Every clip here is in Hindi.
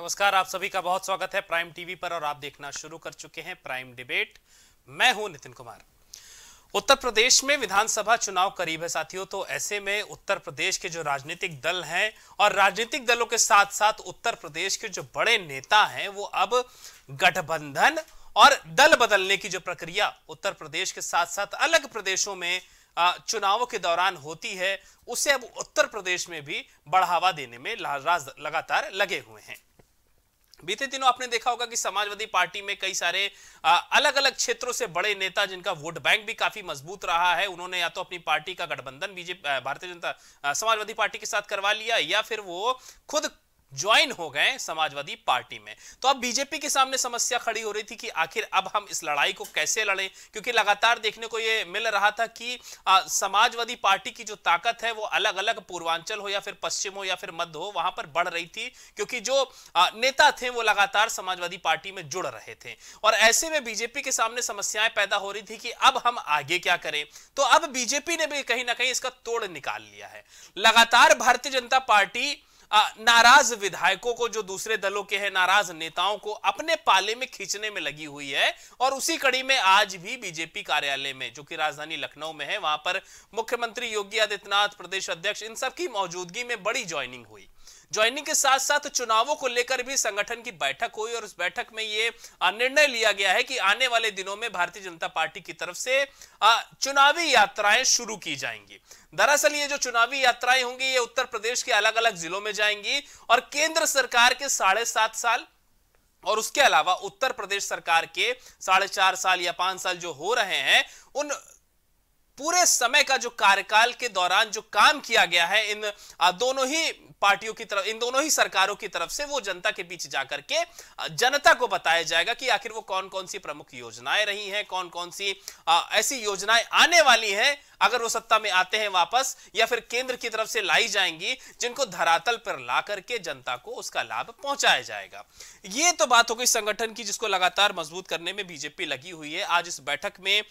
नमस्कार, आप सभी का बहुत स्वागत है प्राइम टीवी पर और आप देखना शुरू कर चुके हैं प्राइम डिबेट। मैं हूं नितिन कुमार। उत्तर प्रदेश में विधानसभा चुनाव करीब है साथियों, तो ऐसे में उत्तर प्रदेश के जो राजनीतिक दल हैं और राजनीतिक दलों के साथ साथ उत्तर प्रदेश के जो बड़े नेता हैं वो अब गठबंधन और दल बदलने की जो प्रक्रिया उत्तर प्रदेश के साथ साथ अलग प्रदेशों में चुनावों के दौरान होती है उसे अब उत्तर प्रदेश में भी बढ़ावा देने में लगातार लगे हुए हैं। बीते दिनों आपने देखा होगा कि समाजवादी पार्टी में कई सारे अलग अलग क्षेत्रों से बड़े नेता जिनका वोट बैंक भी काफी मजबूत रहा है, उन्होंने या तो अपनी पार्टी का गठबंधन बीजेपी भारतीय जनता समाजवादी पार्टी के साथ करवा लिया या फिर वो खुद ज्वाइन हो गए समाजवादी पार्टी में। तो अब बीजेपी के सामने समस्या खड़ी हो रही थी कि आखिर अब हम इस लड़ाई को कैसे लड़ें, क्योंकि लगातार देखने को यह मिल रहा था कि समाजवादी पार्टी की जो ताकत है वो अलग अलग पूर्वांचल हो या फिर पश्चिम हो या फिर मध्य हो वहां पर बढ़ रही थी, क्योंकि जो नेता थे वो लगातार समाजवादी पार्टी में जुड़ रहे थे। और ऐसे में बीजेपी के सामने समस्याएं पैदा हो रही थी कि अब हम आगे क्या करें। तो अब बीजेपी ने भी कहीं ना कहीं इसका तोड़ निकाल लिया है। लगातार भारतीय जनता पार्टी नाराज विधायकों को, जो दूसरे दलों के हैं, नाराज नेताओं को अपने पाले में खींचने में लगी हुई है। और उसी कड़ी में आज भी बीजेपी कार्यालय में, जो कि राजधानी लखनऊ में है, वहां पर मुख्यमंत्री योगी आदित्यनाथ, प्रदेश अध्यक्ष, इन सब की मौजूदगी में बड़ी ज्वाइनिंग हुई। ज्वाइनिंग के साथ साथ चुनावों को लेकर भी संगठन की बैठक हुई और उस बैठक में ये निर्णय लिया गया है कि आने वाले दिनों में भारतीय जनता पार्टी की तरफ से चुनावी यात्राएं शुरू की जाएंगी। दरअसल ये जो चुनावी यात्राएं होंगी ये उत्तर प्रदेश के अलग अलग जिलों में जाएंगी और केंद्र सरकार के 7.5 साल और उसके अलावा उत्तर प्रदेश सरकार के 4.5 साल या 5 साल जो हो रहे हैं, उन पूरे समय का जो कार्यकाल के दौरान जो काम किया गया है इन दोनों ही पार्टियों की तरफ, इन दोनों ही सरकारों की तरफ से, वो जनता के बीच जाकर के जनता को बताया जाएगा कि आखिर वो कौन कौन सी प्रमुख योजनाएं रही हैं, कौन कौन सी ऐसी योजनाएं आने वाली हैं अगर वो सत्ता में आते हैं वापस, या फिर केंद्र की तरफ से लाई जाएंगी जिनको धरातल पर ला करके जनता को उसका लाभ पहुंचाया जाएगा। ये तो बात हो गई संगठन की, जिसको लगातार मजबूत करने में बीजेपी लगी हुई है। आज इस बैठक में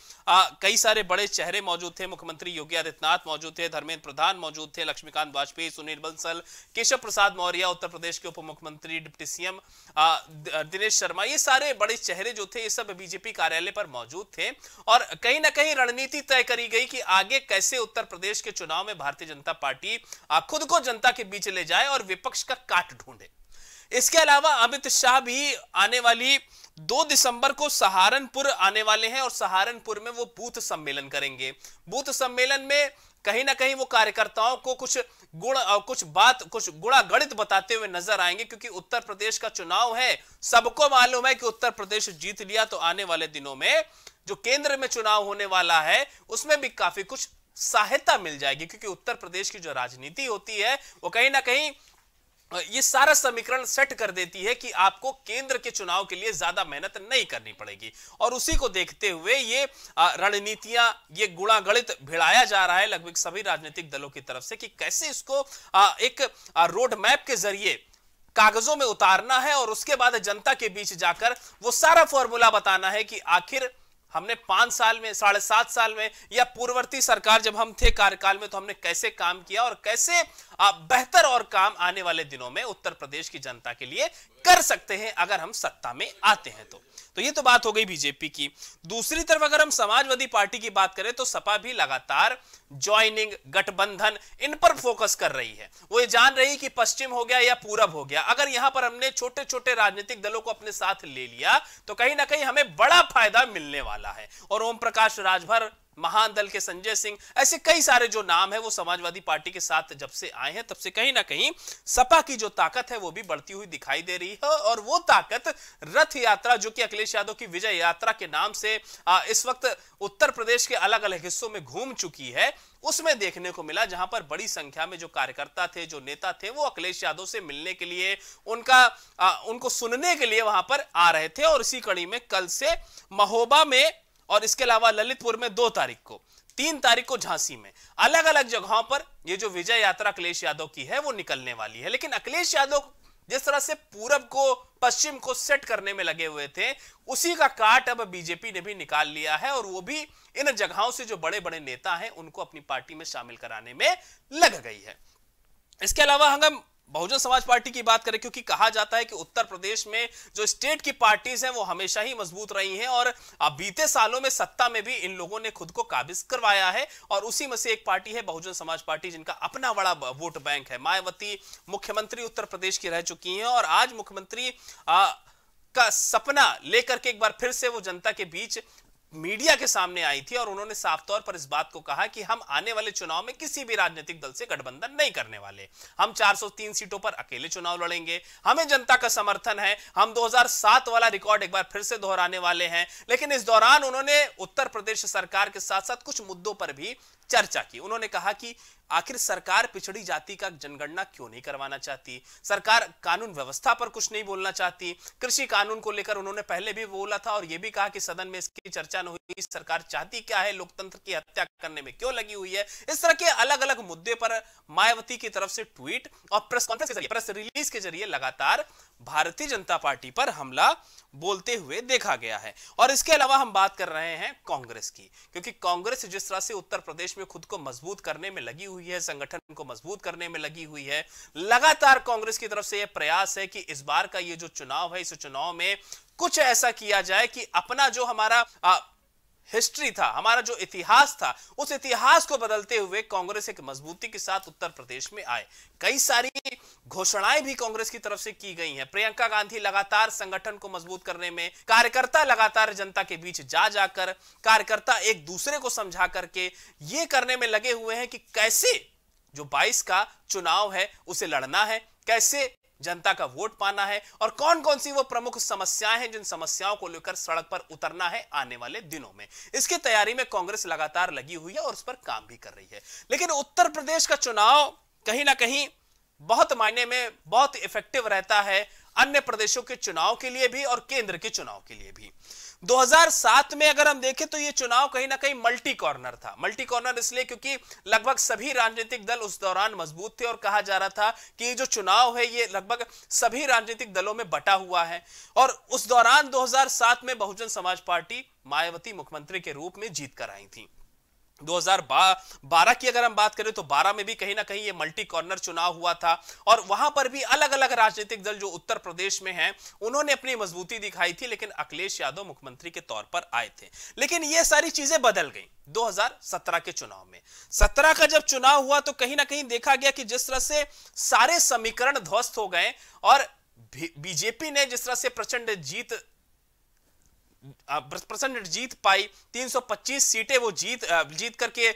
कई सारे बड़े चेहरे मौजूद थे। मुख्यमंत्री योगी आदित्यनाथ मौजूद थे, धर्मेंद्र प्रधान मौजूद थे, लक्ष्मीकांत वाजपेयी, सुनील बंसल, केशव प्रसाद मौर्य, उत्तर प्रदेश के उप मुख्यमंत्री डिप्टी सीएम दिनेश शर्मा, ये सारे बड़े चेहरे जो थे ये सब बीजेपी कार्यालय पर मौजूद थे। और कहीं ना कहीं रणनीति तय करी गई कि आगे कैसे उत्तर प्रदेश के चुनाव में भारतीय जनता पार्टी खुद को जनता के बीच ले जाए और विपक्ष का काट ढूंढे। इसके अलावा अमित शाह भी आने वाली 2 दिसंबर को सहारनपुर आने वाले हैं और सहारनपुर में वो बूथ सम्मेलन करेंगे। बूथ सम्मेलन में कहीं ना कहीं वो कार्यकर्ताओं को कुछ गुण और कुछ गुणागणित बताते हुए नजर आएंगे, क्योंकि उत्तर प्रदेश का चुनाव है। सबको मालूम है कि उत्तर प्रदेश जीत लिया तो आने वाले दिनों में जो केंद्र में चुनाव होने वाला है उसमें भी काफी कुछ सहायता मिल जाएगी, क्योंकि उत्तर प्रदेश की जो राजनीति होती है वो कहीं ना कहीं ये सारा समीकरण सेट कर देती है कि आपको केंद्र के चुनाव के लिए ज्यादा मेहनत नहीं करनी पड़ेगी। और उसी को देखते हुए ये रणनीतियां, ये गुणागणित भिड़ाया जा रहा है लगभग सभी राजनीतिक दलों की तरफ से कि कैसे इसको एक रोड मैप के जरिए कागजों में उतारना है और उसके बाद जनता के बीच जाकर वो सारा फॉर्मूला बताना है कि आखिर हमने 5 साल में, 7.5 साल में, या पूर्ववर्ती सरकार जब हम थे कार्यकाल में तो हमने कैसे काम किया और कैसे बेहतर और काम आने वाले दिनों में उत्तर प्रदेश की जनता के लिए कर सकते हैं अगर हम सत्ता में आते हैं। तो ये तो बात हो गई बीजेपी की। दूसरी तरफ अगर हम समाजवादी पार्टी की बात करें तो सपा भी लगातार ज्वाइनिंग, गठबंधन, इन पर फोकस कर रही है। वो ये जान रही कि पश्चिम हो गया या पूरब हो गया, अगर यहां पर हमने छोटे छोटे राजनीतिक दलों को अपने साथ ले लिया तो कहीं ना कहीं हमें बड़ा फायदा मिलने वाला है। और ओम प्रकाश राजभर, महान दल के संजय सिंह, ऐसे कई सारे जो नाम है वो समाजवादी पार्टी के साथ जब से आए हैं तब से कहीं ना कहीं सपा की जो ताकत है वो भी बढ़ती हुई दिखाई दे रही है। और वो ताकत रथ यात्रा, जो कि अखिलेश यादव की विजय यात्रा के नाम से इस वक्त उत्तर प्रदेश के अलग अलग हिस्सों में घूम चुकी है, उसमें देखने को मिला, जहां पर बड़ी संख्या में जो कार्यकर्ता थे, जो नेता थे, वो अखिलेश यादव से मिलने के लिए, उनको सुनने के लिए वहां पर आ रहे थे। और इसी कड़ी में कल से महोबा में और इसके अलावा ललितपुर में 2 तारीख को, 3 तारीख को झांसी में अलग अलग जगहों पर ये जो विजय यात्रा अखिलेश यादव की है वो निकलने वाली है। लेकिन अखिलेश यादव जिस तरह से पूरब को, पश्चिम को सेट करने में लगे हुए थे, उसी का काट अब बीजेपी ने भी निकाल लिया है और वो भी इन जगहों से जो बड़े बड़े नेता हैं उनको अपनी पार्टी में शामिल कराने में लग गई है। इसके अलावा हम बहुजन समाज पार्टी की बात करें, क्योंकि कहा जाता है कि उत्तर प्रदेश में जो स्टेट की पार्टीज हैं वो हमेशा ही मजबूत रही हैं और बीते सालों में सत्ता में भी इन लोगों ने खुद को काबिज करवाया है और उसी में से एक पार्टी है बहुजन समाज पार्टी, जिनका अपना बड़ा वोट बैंक है। मायावती मुख्यमंत्री उत्तर प्रदेश की रह चुकी हैं और आज मुख्यमंत्री का सपना लेकर के एक बार फिर से वो जनता के बीच मीडिया के सामने आई थी और उन्होंने साफ तौर पर इस बात को कहा कि हम आने वाले चुनाव में किसी भी राजनीतिक दल से गठबंधन नहीं करने वाले, हम 403 सीटों पर अकेले चुनाव लड़ेंगे, हमें जनता का समर्थन है, हम 2007 वाला रिकॉर्ड एक बार फिर से दोहराने वाले हैं। लेकिन इस दौरान उन्होंने उत्तर प्रदेश सरकार के साथ साथ कुछ मुद्दों पर भी चर्चा की। उन्होंने कहा कि आखिर सरकार पिछड़ी जाति का जनगणना क्यों नहीं करवाना चाहती, सरकार कानून व्यवस्था पर कुछ नहीं बोलना चाहती, कृषि कानून को लेकर उन्होंने पहले भी बोला था और यह भी कहा कि सदन में इसकी चर्चा न हुई, सरकार चाहती क्या है, लोकतंत्र की हत्या करने में क्यों लगी हुई है। इस तरह के अलग अलग मुद्दे पर मायावती की तरफ से ट्वीट और प्रेस कॉन्फ्रेंस के जरिए, प्रेस रिलीज के जरिए लगातार भारतीय जनता पार्टी पर हमला बोलते हुए देखा गया है। और इसके अलावा हम बात कर रहे हैं कांग्रेस की, क्योंकि कांग्रेस जिस तरह से उत्तर प्रदेश में खुद को मजबूत करने में लगी हुई है, संगठन को मजबूत करने में लगी हुई है, लगातार कांग्रेस की तरफ से यह प्रयास है कि इस बार का ये जो चुनाव है, इस चुनाव में कुछ ऐसा किया जाए कि अपना जो हमारा हिस्ट्री था, हमारा जो इतिहास था, उस इतिहास को बदलते हुए कांग्रेस एक मजबूती के साथ उत्तर प्रदेश में आए। कई सारी घोषणाएं भी कांग्रेस की तरफ से की गई हैं। प्रियंका गांधी लगातार संगठन को मजबूत करने में, कार्यकर्ता लगातार जनता के बीच जाकर कार्यकर्ता एक दूसरे को समझा करके ये करने में लगे हुए हैं कि कैसे जो 22 का चुनाव है उसे लड़ना है, कैसे जनता का वोट पाना है और कौन कौन सी वो प्रमुख समस्याएं हैं जिन समस्याओं को लेकर सड़क पर उतरना है आने वाले दिनों में। इसकी तैयारी में कांग्रेस लगातार लगी हुई है और उस पर काम भी कर रही है। लेकिन उत्तर प्रदेश का चुनाव कहीं ना कहीं बहुत मायने में बहुत इफेक्टिव रहता है अन्य प्रदेशों के चुनाव के लिए भी और केंद्र के चुनाव के लिए भी। 2007 में अगर हम देखें तो यह चुनाव कहीं ना कहीं मल्टी कॉर्नर था। मल्टी कॉर्नर इसलिए क्योंकि लगभग सभी राजनीतिक दल उस दौरान मजबूत थे और कहा जा रहा था कि जो चुनाव है ये लगभग सभी राजनीतिक दलों में बटा हुआ है। और उस दौरान 2007 में बहुजन समाज पार्टी मायावती मुख्यमंत्री के रूप में जीत कर आई थी। 2012 की अगर हम बात करें तो 12 में भी कहीं ना कहीं ये मल्टी कॉर्नर चुनाव हुआ था और वहां पर भी अलग अलग राजनीतिक दल जो उत्तर प्रदेश में हैं उन्होंने अपनी मजबूती दिखाई थी, लेकिन अखिलेश यादव मुख्यमंत्री के तौर पर आए थे। लेकिन ये सारी चीजें बदल गई 2017 के चुनाव में। 17 का जब चुनाव हुआ तो कहीं ना कहीं देखा गया कि जिस तरह से सारे समीकरण ध्वस्त हो गए और बीजेपी ने जिस तरह से प्रचंड जीत पाई, 325 सीटें वो जीत करके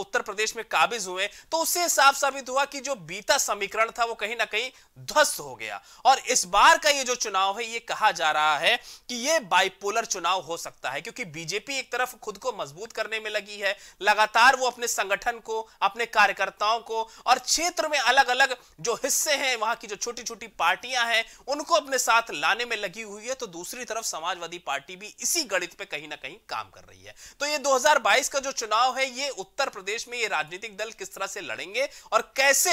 उत्तर प्रदेश में काबिज हुए, तो उससे साफ साबित हुआ कि जो बीता समीकरण था वो कहीं ना कहीं ध्वस्त हो गया। और इस बार का ये जो चुनाव है ये कहा जा रहा है कि ये बाइपोलर चुनाव हो सकता है, क्योंकि बीजेपी एक तरफ खुद को मजबूत करने में लगी है, लगातार वो अपने संगठन को, अपने कार्यकर्ताओं को और क्षेत्र में अलग अलग जो हिस्से हैं वहां की जो छोटी छोटी पार्टियां हैं उनको अपने साथ लाने में लगी हुई है, तो दूसरी तरफ समाजवादी पार्टी भी इसी गणित पे कहीं ना कहीं काम कर रही है। तो ये 2022 का जो चुनाव है ये उत्तर प्रदेश में ये राजनीतिक दल किस तरह से लड़ेंगे और कैसे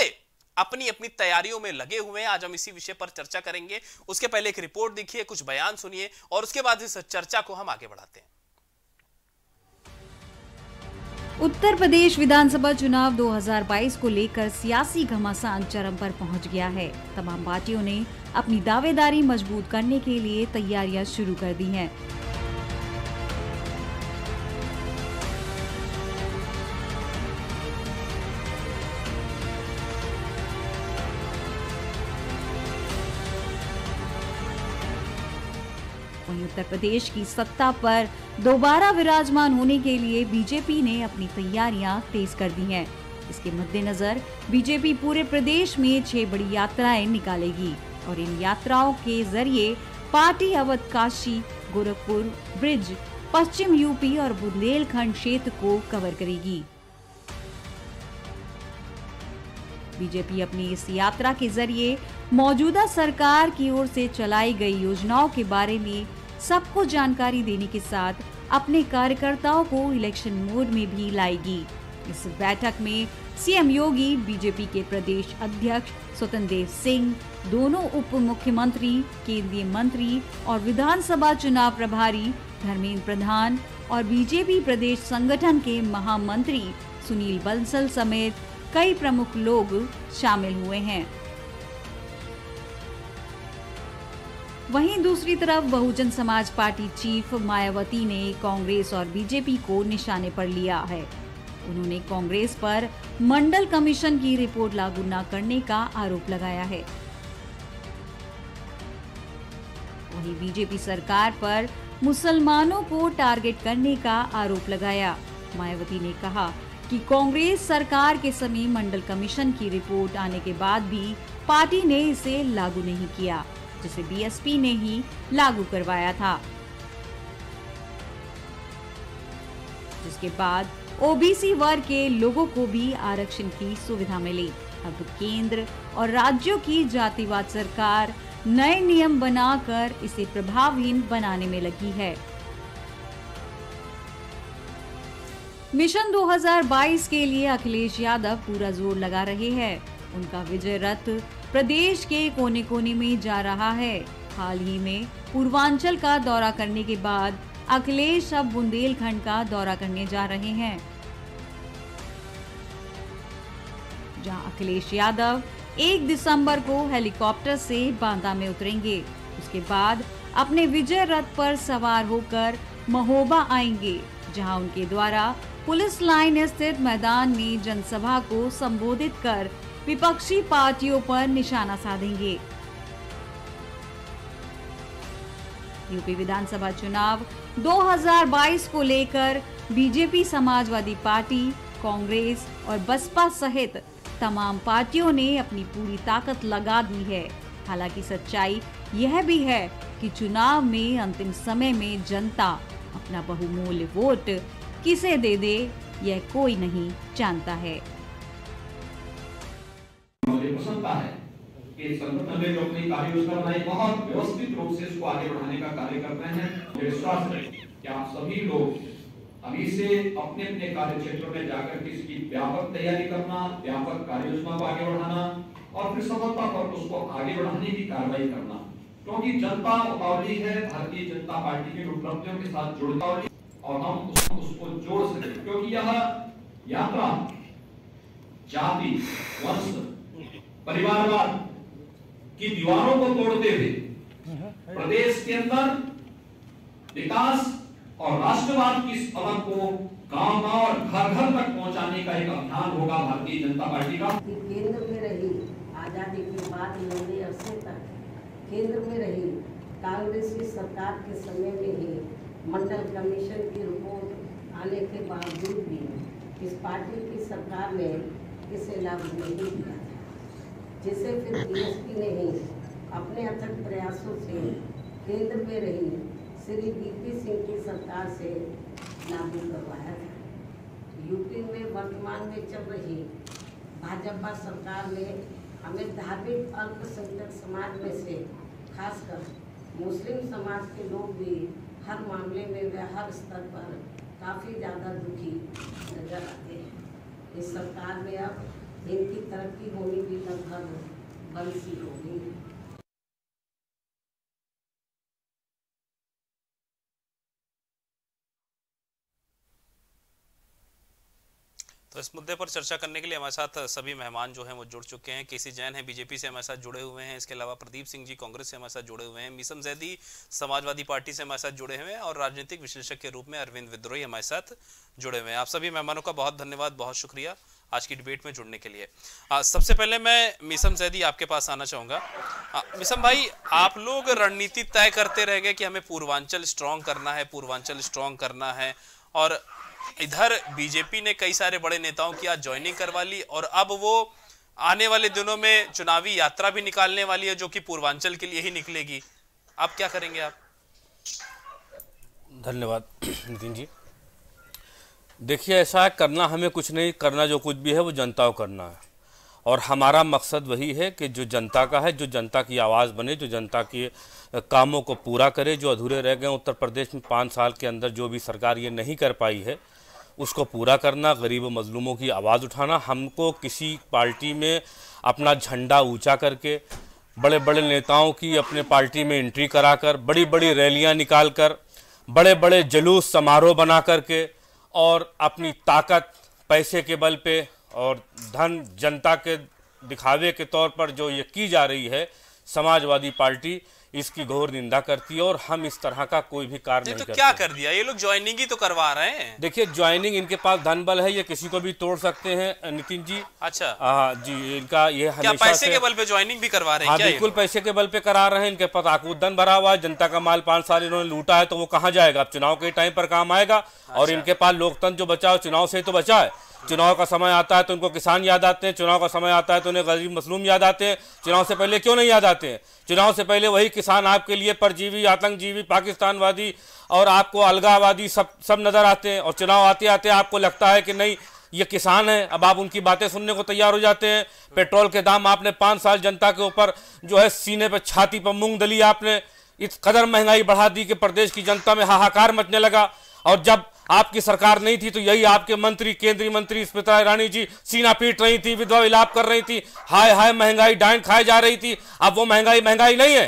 अपनी अपनी तैयारियों में लगे हुए हैं, आज हम इसी विषय पर चर्चा करेंगे। उसके पहले एक रिपोर्ट देखिए, कुछ बयान सुनिए और उसके बाद इस चर्चा को हम आगे बढ़ाते हैं। उत्तर प्रदेश विधानसभा चुनाव 2022 को लेकर सियासी घमासान चरम पर पहुंच गया है। तमाम पार्टियों ने अपनी दावेदारी मजबूत करने के लिए तैयारियां शुरू कर दी हैं। उत्तर प्रदेश की सत्ता पर दोबारा विराजमान होने के लिए बीजेपी ने अपनी तैयारियां तेज कर दी हैं। इसके मद्देनजर बीजेपी पूरे प्रदेश में 6 बड़ी यात्राएं निकालेगी और इन यात्राओं के जरिए पार्टी अवध, काशी, गोरखपुर, ब्रिज, पश्चिम यूपी और बुंदेलखंड क्षेत्र को कवर करेगी। बीजेपी अपनी इस यात्रा के जरिए मौजूदा सरकार की ओर से चलाई गई योजनाओं के बारे में सबको जानकारी देने के साथ अपने कार्यकर्ताओं को इलेक्शन मोड में भी लाएगी। इस बैठक में सीएम योगी, बीजेपी के प्रदेश अध्यक्ष स्वतंत्र देव सिंह, दोनों उप मुख्यमंत्री, केंद्रीय मंत्री और विधानसभा चुनाव प्रभारी धर्मेंद्र प्रधान और बीजेपी प्रदेश संगठन के महामंत्री सुनील बंसल समेत कई प्रमुख लोग शामिल हुए हैं। वहीं दूसरी तरफ बहुजन समाज पार्टी चीफ मायावती ने कांग्रेस और बीजेपी को निशाने पर लिया है। उन्होंने कांग्रेस पर मंडल कमीशन की रिपोर्ट लागू न करने का आरोप लगाया है। वहीं बीजेपी सरकार पर मुसलमानों को टारगेट करने का आरोप लगाया। मायावती ने कहा कि कांग्रेस सरकार के समय मंडल कमीशन की रिपोर्ट आने के बाद भी पार्टी ने इसे लागू नहीं किया, जिसे बीएसपी ने ही लागू करवाया था, जिसके बाद ओबीसी वर्ग के लोगों को भी आरक्षण की सुविधा मिली। अब केंद्र और राज्यों की जातिवाद सरकार नए नियम बनाकर इसे प्रभावहीन बनाने में लगी है। मिशन 2022 के लिए अखिलेश यादव पूरा जोर लगा रहे हैं। उनका विजय रथ प्रदेश के कोने कोने में जा रहा है। हाल ही में पूर्वांचल का दौरा करने के बाद अखिलेश अब बुंदेलखंड का दौरा करने जा रहे हैं, जहां अखिलेश यादव 1 दिसंबर को हेलीकॉप्टर से बांदा में उतरेंगे। उसके बाद अपने विजय रथ पर सवार होकर महोबा आएंगे, जहां उनके द्वारा पुलिस लाइन स्थित मैदान में जनसभा को संबोधित कर विपक्षी पार्टियों पर निशाना साधेंगे। यूपी विधानसभा चुनाव 2022 को लेकर बीजेपी, समाजवादी पार्टी, कांग्रेस और बसपा सहित तमाम पार्टियों ने अपनी पूरी ताकत लगा दी है। हालांकि सच्चाई यह भी है कि चुनाव में अंतिम समय में जनता अपना बहुमूल्य वोट किसे दे दे, यह कोई नहीं जानता है। के संगठन में लोग नहीं कार्य योजना बनाई, बहुत व्यवस्थित रूप से इसको आगे बढ़ाने का कार्य कर रहे हैं। मेरे विश्वास है कि आप सभी लोग अभी से अपने अपने कार्य क्षेत्र में जाकर के इसकी व्यापक तैयारी करना, व्यापक कार्य योजना को आगे बढ़ाना और फिर सफलतापूर्वक उसको आगे बढ़ाने की कार्रवाई करना, क्योंकि जनता उतावली है। भारतीय जनता पार्टी की उपलब्धियों के साथ जुड़ता और हम उसको जोड़ सके, क्योंकि यह यात्रा जाति, वंश, परिवारवाद की दीवारों को तोड़ते हुए प्रदेश के अंदर विकास और राष्ट्रवाद की इस पलक को गांव-गांव और घर-घर तक पहुंचाने का एक अभियान होगा भारतीय जनता पार्टी का। केंद्र में रही आजादी के बाद लंबे अरसे तक केंद्र में रही कांग्रेस की सरकार के समय में ही मंडल कमीशन की रिपोर्ट आने के बावजूद भी इस पार्टी की सरकार ने इसे लागू नहीं किया, जिसे फिर बीएसपी ने ही अपने अथक प्रयासों से केंद्र में रही श्री वीपी सिंह की सरकार से लागू करवाया था। यूपी में वर्तमान में चल रही भाजपा सरकार ने हमें धार्मिक अल्पसंख्यक समाज में से खासकर मुस्लिम समाज के लोग भी हर मामले में व हर स्तर पर काफ़ी ज़्यादा दुखी नजर आते हैं। इस सरकार में अब इनकी तरक्की होनी भी लगभग बंद सी हो गई है। तो इस मुद्दे पर चर्चा करने के लिए हमारे साथ सभी मेहमान जो हैं वो जुड़ चुके हैं। के सी जैन हैं, बीजेपी से हमारे साथ जुड़े हुए हैं। इसके अलावा प्रदीप सिंह जी कांग्रेस से हमारे साथ जुड़े हुए हैं। मिसम जैदी समाजवादी पार्टी से हमारे साथ जुड़े हुए हैं और राजनीतिक विश्लेषक के रूप में अरविंद विद्रोही हमारे साथ जुड़े हुए हैं। आप सभी मेहमानों का बहुत धन्यवाद, बहुत शुक्रिया आज की डिबेट में जुड़ने के लिए। सबसे पहले मैं मिसम जैदी आपके पास आना चाहूँगा। मिसम भाई, आप लोग रणनीति तय करते रह गए कि हमें पूर्वांचल स्ट्रांग करना है, पूर्वांचल स्ट्रांग करना है, और इधर बीजेपी ने कई सारे बड़े नेताओं की आज ज्वाइनिंग करवा ली और अब वो आने वाले दिनों में चुनावी यात्रा भी निकालने वाली है जो कि पूर्वांचल के लिए ही निकलेगी। आप क्या करेंगे आप? धन्यवाद नितिन जी। देखिए, ऐसा करना हमें कुछ नहीं करना, जो कुछ भी है वो जनता को करना है और हमारा मकसद वही है कि जो जनता का है, जो जनता की आवाज़ बने, जो जनता के कामों को पूरा करे, जो अधूरे रह गए। उत्तर प्रदेश में 5 साल के अंदर जो भी सरकार ये नहीं कर पाई है उसको पूरा करना, गरीब व मजलूमों की आवाज़ उठाना। हमको किसी पार्टी में अपना झंडा ऊंचा करके, बड़े बड़े नेताओं की अपने पार्टी में एंट्री कराकर, बड़ी बड़ी रैलियां निकालकर, बड़े बड़े जुलूस समारोह बना करके और अपनी ताकत पैसे के बल पे और धन जनता के दिखावे के तौर पर जो ये की जा रही है समाजवादी पार्टी, इसकी घोर निंदा करती है और हम इस तरह का कोई भी कार्य नहीं करते। तो क्या कर दिया ये लोग, ज्वाइनिंग ही तो करवा रहे हैं। देखिए ज्वाइनिंग, इनके पास धन बल है, ये किसी को भी तोड़ सकते हैं नितिन जी। अच्छा जी, इनका ये क्या पैसे के बल पे ज्वाइनिंग भी करवा रहे हैं? हाँ बिल्कुल, पैसे के बल पे करा रहे हैं। इनके पास आकूदन भरा हुआ है, जनता का माल 5 साल इन्होंने लूटा है तो वो कहाँ जाएगा? अब चुनाव के टाइम पर काम आएगा। और इनके पास लोकतंत्र जो बचा है चुनाव से तो बचा है। चुनाव का समय आता है तो उनको किसान याद आते हैं, चुनाव का समय आता है तो उन्हें गरीब मजलूम याद आते हैं। चुनाव से पहले क्यों नहीं याद आते हैं? चुनाव से पहले वही किसान आपके लिए परजीवी, आतंकजीवी, पाकिस्तानवादी और आपको अलगावादी सब नज़र आते हैं। और चुनाव आते आते आपको लगता है कि नहीं ये किसान है, अब आप उनकी बातें सुनने को तैयार हो जाते हैं। पेट्रोल के दाम आपने 5 साल जनता के ऊपर जो है सीने पर, छाती पर मूंग दली, आपने इस कदर महंगाई बढ़ा दी कि प्रदेश की जनता में हाहाकार मचने लगा। और जब आपकी सरकार नहीं थी तो यही आपके मंत्री, केंद्रीय मंत्री स्मृति ईरानी जी सीना पीट रही थी, विधवा विलाप कर रही थी, हाय हाय महंगाई डाइन खाए जा रही थी। अब वो महंगाई महंगाई नहीं है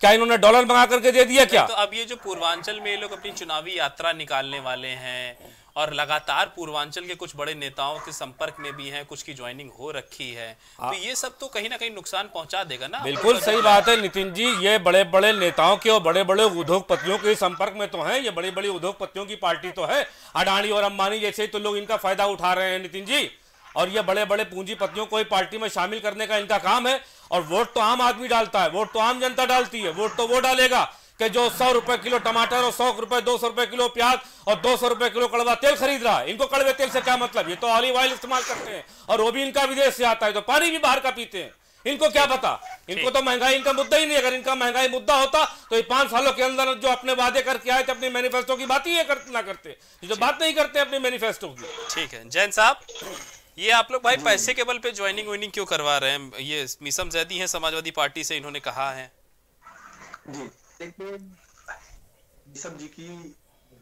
क्या? इन्होंने डॉलर मंगा करके दे दिया क्या? तो अब ये जो पूर्वांचल में ये लोग अपनी चुनावी यात्रा निकालने वाले हैं और लगातार पूर्वांचल के कुछ बड़े नेताओं के संपर्क में भी हैं, कुछ की ज्वाइनिंग हो रखी है, तो ये सब तो कहीं ना कहीं नुकसान पहुंचा देगा ना। बिल्कुल सही बात है नितिन जी, ये बड़े बड़े नेताओं के और बड़े बड़े उद्योगपतियों के संपर्क में तो हैं, ये बड़ी बड़ी उद्योगपतियों की पार्टी तो है। अडानी और अंबानी जैसे ही तो लोग इनका फायदा उठा रहे हैं नितिन जी, और ये बड़े बड़े पूंजीपतियों को ही पार्टी में शामिल करने का इनका काम है। और वोट तो आम आदमी डालता है, वोट तो आम जनता डालती है, वोट तो वो डालेगा कि जो 100 रुपए किलो टमाटर और 200 रुपए किलो प्याज और 200 रुपए किलो कड़वा तेल खरीद रहा है। इनको कड़वे तेल से क्या मतलब, ये तो ऑलिव ऑयल इस्तेमाल करते हैं और वो भी इनका विदेश से आता है, तो पानी भी बाहर का पीते हैं। इनको क्या पता, इनको तो महंगाई इनका मुद्दा ही नहीं। अगर इनका महंगाई मुद्दा होता तो ये 5 सालों के अंदर जो अपने वादे करके आए थे, अपने मैनिफेस्टो की बात ही ना करते, जो बात नहीं करते अपने मैनिफेस्टो की। ठीक है जैन साहब, ये आप लोग भाई पैसे के बल पे ज्वाइनिंग वाइनिंग क्यों करवा रहे हैं? ये मिसम जैदी है समाजवादी पार्टी से, इन्होंने कहा है। मिसम जी की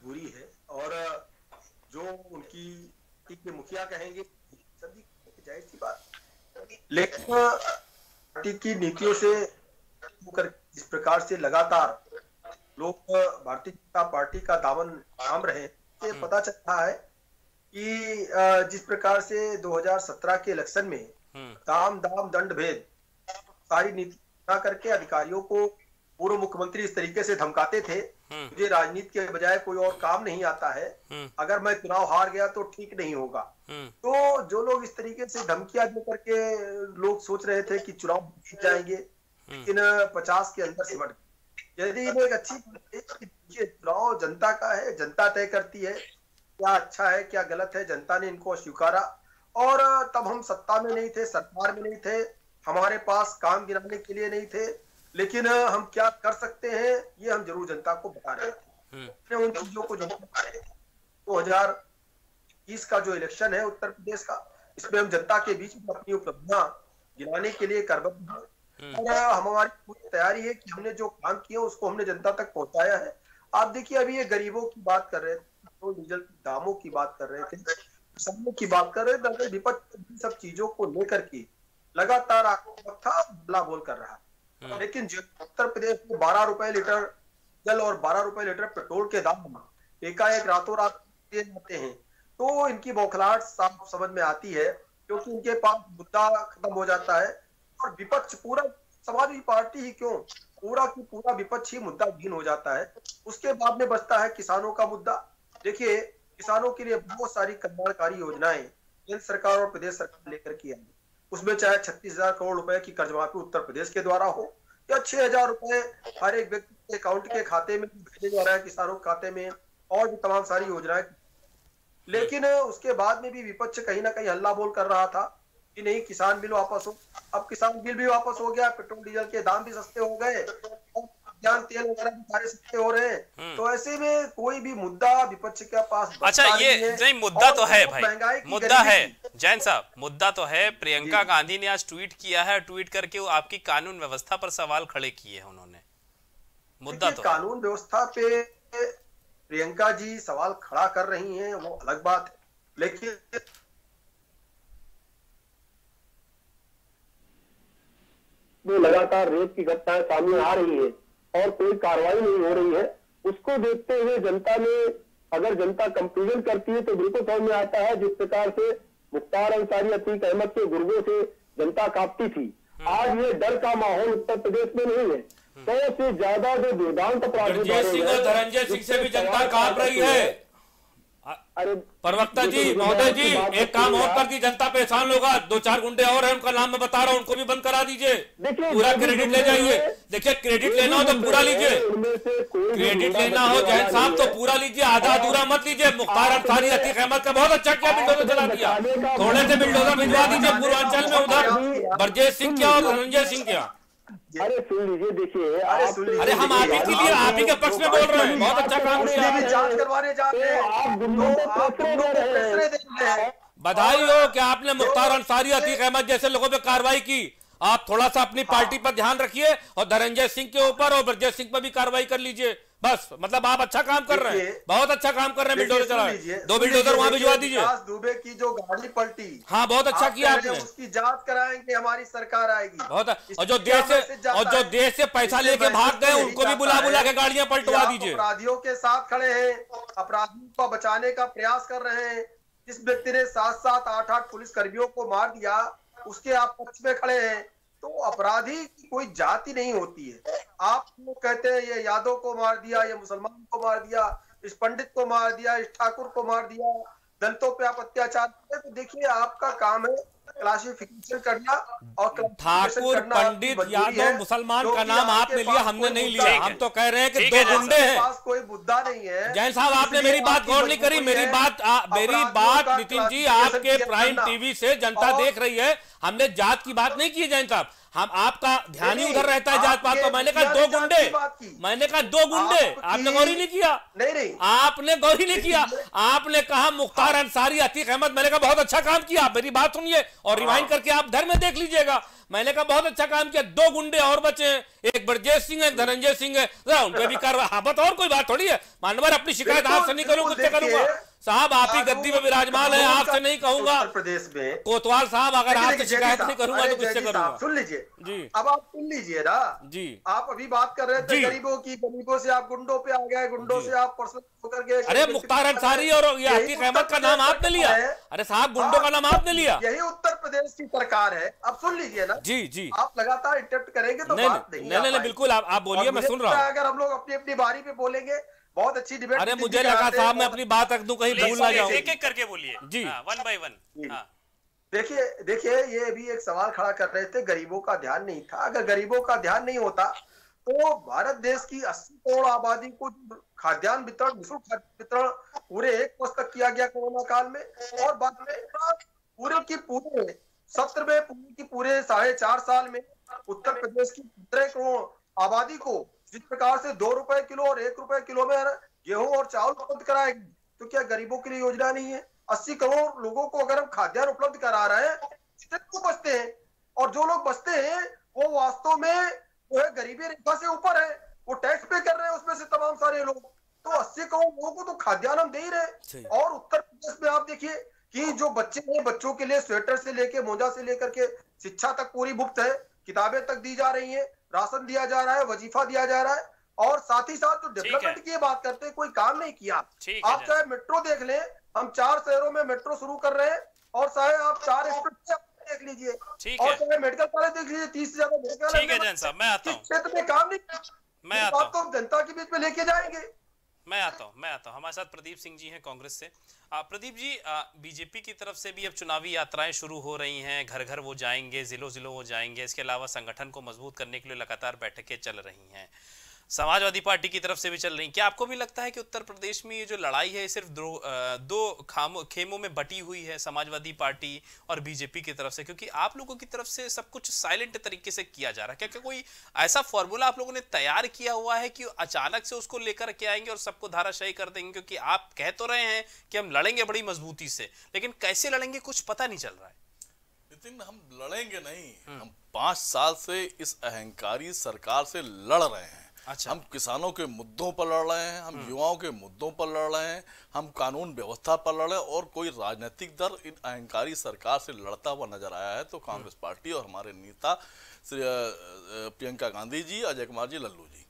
बुरी है और जो उनकी के मुखिया कहेंगे जाहिर सी बात, लेकिन पार्टी की नीतियों से इस प्रकार से लगातार लोग भारतीय जनता पार्टी का दामन थाम रहे हैं। ये पता चल रहा है कि जिस प्रकार से 2017 के इलेक्शन में दाम दंड भेद सारी नीति ना करके अधिकारियों को पूर्व मुख्यमंत्री इस तरीके से धमकाते थे, मुझे राजनीति के बजाय कोई और काम नहीं आता है, अगर मैं चुनाव हार गया तो ठीक नहीं होगा। तो जो लोग इस तरीके से धमकियां दे करके लोग सोच रहे थे कि चुनाव जीत जाएंगे, लेकिन 50 के अंदर सिमट गए। यदि एक अच्छी बात है कि चुनाव जनता का है, जनता तय करती है क्या अच्छा है क्या गलत है, जनता ने इनको स्वीकारा। और तब हम सत्ता में नहीं थे, सरकार में नहीं थे, हमारे पास काम गिराने के लिए नहीं थे, लेकिन हम क्या कर सकते हैं ये हम जरूर जनता को बता रहे थे, उन चीजों को जरूर बता रहे थे। 2021 का जो इलेक्शन है उत्तर प्रदेश का, इसमें हम जनता के बीच में अपनी उपलब्धियां गिनाने के लिए करबद्ध हैं और हमारी पूरी तैयारी है कि हमने जो काम किया उसको हमने जनता तक पहुंचाया है। आप देखिए अभी ये गरीबों की बात कर रहे थे, तो डीजल के दामों की बात कर रहे थे, सबने की बात कर रहे थे, विपक्ष सब चीजों को लेकर के लगातार बला बोल कर रहा है। लेकिन उत्तर प्रदेश में 12 रुपए लीटर जल और 12 रुपए लीटर पेट्रोल के दाम एकाएक रातों रात आते हैं, तो इनकी बौखलाहट साफ समझ में आती है, क्योंकि इनके पास मुद्दा खत्म हो जाता है। और विपक्ष पूरा, समाजवादी पार्टी ही क्यों, पूरा की पूरा विपक्ष ही मुद्दाहीन हो जाता है। उसके बाद में बचता है किसानों का मुद्दा। देखिए किसानों के लिए बहुत सारी कल्याणकारी योजनाएं केंद्र सरकार और प्रदेश सरकार लेकर की आई, उसमें चाहे 36,000 करोड़ रुपए की कर्ज माफी उत्तर प्रदेश के द्वारा हो या 6,000 रुपए हर एक व्यक्ति के अकाउंट के खाते में भेजे जा रहा है, किसानों के खाते में, और भी तमाम सारी योजनाएं। लेकिन उसके बाद में भी विपक्ष कहीं ना कहीं हल्ला बोल कर रहा था कि नहीं किसान बिल वापस हो। अब किसान बिल भी वापस हो गया, पेट्रोल डीजल के दाम भी सस्ते हो गए, तेल वगैरह भी सारे सस्ते हो रहे हैं। तो ऐसे में कोई भी मुद्दा विपक्ष के पास, अच्छा ये नहीं, मुद्दा तो है भाई, मुद्दा है जैन साहब, मुद्दा तो है। प्रियंका गांधी ने आज ट्वीट किया है, ट्वीट करके वो आपकी कानून व्यवस्था पर सवाल खड़े किए हैं उन्होंने, मुद्दा तो कानून व्यवस्था पे प्रियंका जी सवाल खड़ा कर रही हैं वो अलग बात है, लेकिन लगातार रेप की घटनाएं सामने आ रही है और कोई कार्रवाई नहीं हो रही है, उसको देखते हुए जनता ने, अगर जनता कंपेरिजन करती है तो बिल्कुल समझ में आता है जिस प्रकार से मुख्तार अंसारी अतीक अहमद के गुर्गों से जनता कांपती थी। आज ये डर का माहौल उत्तर प्रदेश में नहीं है, सबसे ज्यादा जो वेदांत ब्रजेश सिंह और धनजय सिंह से भी जनता कांप रही है। अरे प्रवक्ता जी, महोदय जी, एक काम और कर दी, जनता परेशान होगा। 2-4 गुंडे और हैं, उनका नाम मैं बता रहा हूँ, उनको भी बंद करा दीजिए, पूरा क्रेडिट ले जाइए। देखिए, क्रेडिट लेना हो तो पूरा लीजिए, क्रेडिट लेना हो जैन साहब तो पूरा लीजिए, आधा अधूरा मत लीजिए। मुख्तार अंसारी, अतीक अहमद का बहुत अच्छा किया, बिल्डोजर चला दिया, थोड़े से बिल्डोजर भिजवा दीजिए पूर्वांचल में, उधर ब्रजेश सिंह क्या और धनंजय सिंह क्या। अरे सुन लीजिए, देखिए, अरे हम आप ही के लिए, आप ही के पक्ष में बोल रहे हैं, बहुत अच्छा काम किया। जांच करवाने जा रहे हैं, आप फैसले दे रहे हैं। बधाई हो कि आपने मुख्तार अंसारी, अतीक अहमद जैसे लोगों पे कार्रवाई की। आप थोड़ा सा अपनी पार्टी पर ध्यान रखिए और धनंजय सिंह के ऊपर और ब्रजेश सिंह पर भी कार्रवाई कर लीजिए। बस, मतलब आप अच्छा काम कर रहे हैं, बहुत अच्छा काम कर रहे हैं। बिल्डोजर चलाए, 2 बिल्डोजर वहाँ भिजवा दीजिए। दुबे की जो गाड़ी पलटी, हाँ, बहुत अच्छा किया आपने, उसकी जांच कराएंगे, हमारी सरकार आएगी। बहुत, और जो देश से पैसा लेके भाग गए उनको भी बुला के गाड़ियाँ पलटवा दीजिए। अपराधियों के साथ खड़े हैं, अपराधियों को बचाने का प्रयास कर रहे हैं। जिस व्यक्ति ने 7-8 पुलिसकर्मियों को मार दिया, उसके आप पक्ष में खड़े हैं। तो अपराधी की कोई जाति नहीं होती है। आप लोग कहते हैं ये यादव को मार दिया, ये मुसलमान को मार दिया, इस पंडित को मार दिया, इस ठाकुर को मार दिया, दलितों पे आप अत्याचार करते हैं। तो देखिए, आपका काम है क्लासिफिकेशन करना, और ठाकुर, पंडित, यादव, मुसलमान का नाम आपने लिया, हमने नहीं लिया। हम तो कह रहे हैं कि 2 गुंडे हैं, कोई मुद्दा नहीं है। जैन साहब, आपने मेरी बात गौर नहीं करी। मेरी बात नितिन जी, आपके प्राइम टीवी से जनता देख रही है, हमने जात की बात नहीं की है। जैन साहब, हम आपका ध्यान ही उधर रहता है, जात पात का। मैंने कहा दो गुंडे, आपने गौर ही नहीं किया। आपने कहा मुख्तार अंसारी, अतीक अहमद। मैंने कहा बहुत अच्छा काम किया, मेरी बात सुनिए और रिवाइंड करके आप घर में देख लीजिएगा। मैंने कहा बहुत अच्छा काम किया। 2 गुंडे और बचे हैं, एक ब्रजेश सिंह है, एक धनंजय सिंह है। उनपे भी कार्रवाई, हाबत और कोई बात थोड़ी है। मानवर, अपनी शिकायत आपसे नहीं करूंगा, उससे करूंगा। साहब, आप ही गद्दी में विराजमान है, आपसे नहीं कहूंगा। प्रदेश में कोतवाल साहब, अगर आपसे शिकायत नहीं करूंगा तो किससे करूंगा। सुन लीजिए जी, अब आप सुन लीजिए ना जी। आप अभी बात कर रहे थे गरीबों की, गरीबों से आप गुंडों पे आ गए, गुंडों से आप पर्सनल होकर गए। अरे मुख्तार अंसारी और अतीक अहमद का नाम आपने लिया। अरे साहब, गुंडों का नाम आपने लिया। यही उत्तर प्रदेश की सरकार है। अब सुन लीजिए ना जी, आप लगातार इंटरप्ट करेंगे तो बात नहीं। बिल्कुल, आप बोलिए, मैं सुन रहा हूँ। अगर हम लोग अपनी अपनी बारी पे बोलेंगे, बहुत अच्छी डिबेट। अरे मुझे लगा साहब मैं अपनी बात रख दूं, कहीं भूल ना जाऊं। एक-एक करके बोलिए जी, 1 by 1। हाँ, देखिए, ये भी एक सवाल खड़ा कर रहे थे, गरीबों का ध्यान नहीं था। अगर गरीबों का ध्यान नहीं होता तो भारत देश की 80 करोड़ आबादी को खाद्यान्न वितरण, निःशुल्क वितरण पूरे 1 वर्ष तक किया गया कोरोना काल में, और बाद में पूरे सत्र में पूरे 4.5 साल में उत्तर प्रदेश की 15 करोड़ आबादी को जिस प्रकार से 2 रुपए किलो और 1 रुपए किलो में गेहूं और चावल उपलब्ध कराएगी, तो क्या गरीबों के लिए योजना नहीं है? 80 करोड़ लोगों को अगर हम खाद्यान्न उपलब्ध करा रहे हैं, जितने को बचते हैं, और जो लोग बचते हैं वो वास्तव में जो है गरीबी रेखा से ऊपर है, वो टैक्स पे कर रहे हैं उसमें से तमाम सारे लोग। तो 80 करोड़ लोगों को तो खाद्यान्न हम दे ही रहे। और उत्तर प्रदेश में आप देखिए कि जो बच्चे हैं, बच्चों के लिए स्वेटर से लेके, मोजा से लेकर के शिक्षा तक पूरी मुफ्त है, किताबें तक दी जा रही है, राशन दिया जा रहा है, वजीफा दिया जा रहा है। और साथ ही साथ जो डेवलपमेंट की बात करते हैं, कोई काम नहीं किया। आप चाहे मेट्रो देख लें, हम 4 शहरों में मेट्रो शुरू कर रहे हैं, और चाहे आप 4 एक्सप्रेस देख लीजिए, और चाहे मेडिकल कॉलेज देख लीजिए, 30 से ज्यादा मेडिकल इस क्षेत्र में काम नहीं किया। आप तो जनता के बीच में लेके जाएंगे। मैं आता हूँ। हमारे साथ प्रदीप सिंह जी हैं कांग्रेस से। प्रदीप जी, बीजेपी की तरफ से भी अब चुनावी यात्राएं शुरू हो रही हैं, घर-घर वो जाएंगे, जिलों-जिलों वो जाएंगे। इसके अलावा संगठन को मजबूत करने के लिए लगातार बैठकें चल रही हैं, समाजवादी पार्टी की तरफ से भी चल रही हैं। क्या आपको भी लगता है कि उत्तर प्रदेश में ये जो लड़ाई है सिर्फ दो खेमों में बटी हुई है, समाजवादी पार्टी और बीजेपी की तरफ से? क्योंकि आप लोगों की तरफ से सब कुछ साइलेंट तरीके से किया जा रहा है। क्या कोई ऐसा फॉर्मूला आप लोगों ने तैयार किया हुआ है कि अचानक से उसको लेकर के आएंगे और सबको धाराशायी कर देंगे? क्योंकि आप कह तो रहे हैं कि हम लड़ेंगे बड़ी मजबूती से, लेकिन कैसे लड़ेंगे कुछ पता नहीं चल रहा है। लेकिन हम लड़ेंगे नहीं, हम 5 साल से इस अहंकारी सरकार से लड़ रहे हैं। अच्छा। हम किसानों के मुद्दों पर लड़ रहे हैं, हम युवाओं के मुद्दों पर लड़ रहे हैं, हम कानून व्यवस्था पर लड़ रहे हैं, और कोई राजनीतिक दल इन अहंकारी सरकार से लड़ता हुआ नजर आया है तो कांग्रेस पार्टी और हमारे नेता प्रियंका गांधी जी, अजय कुमार जी, लल्लू जी।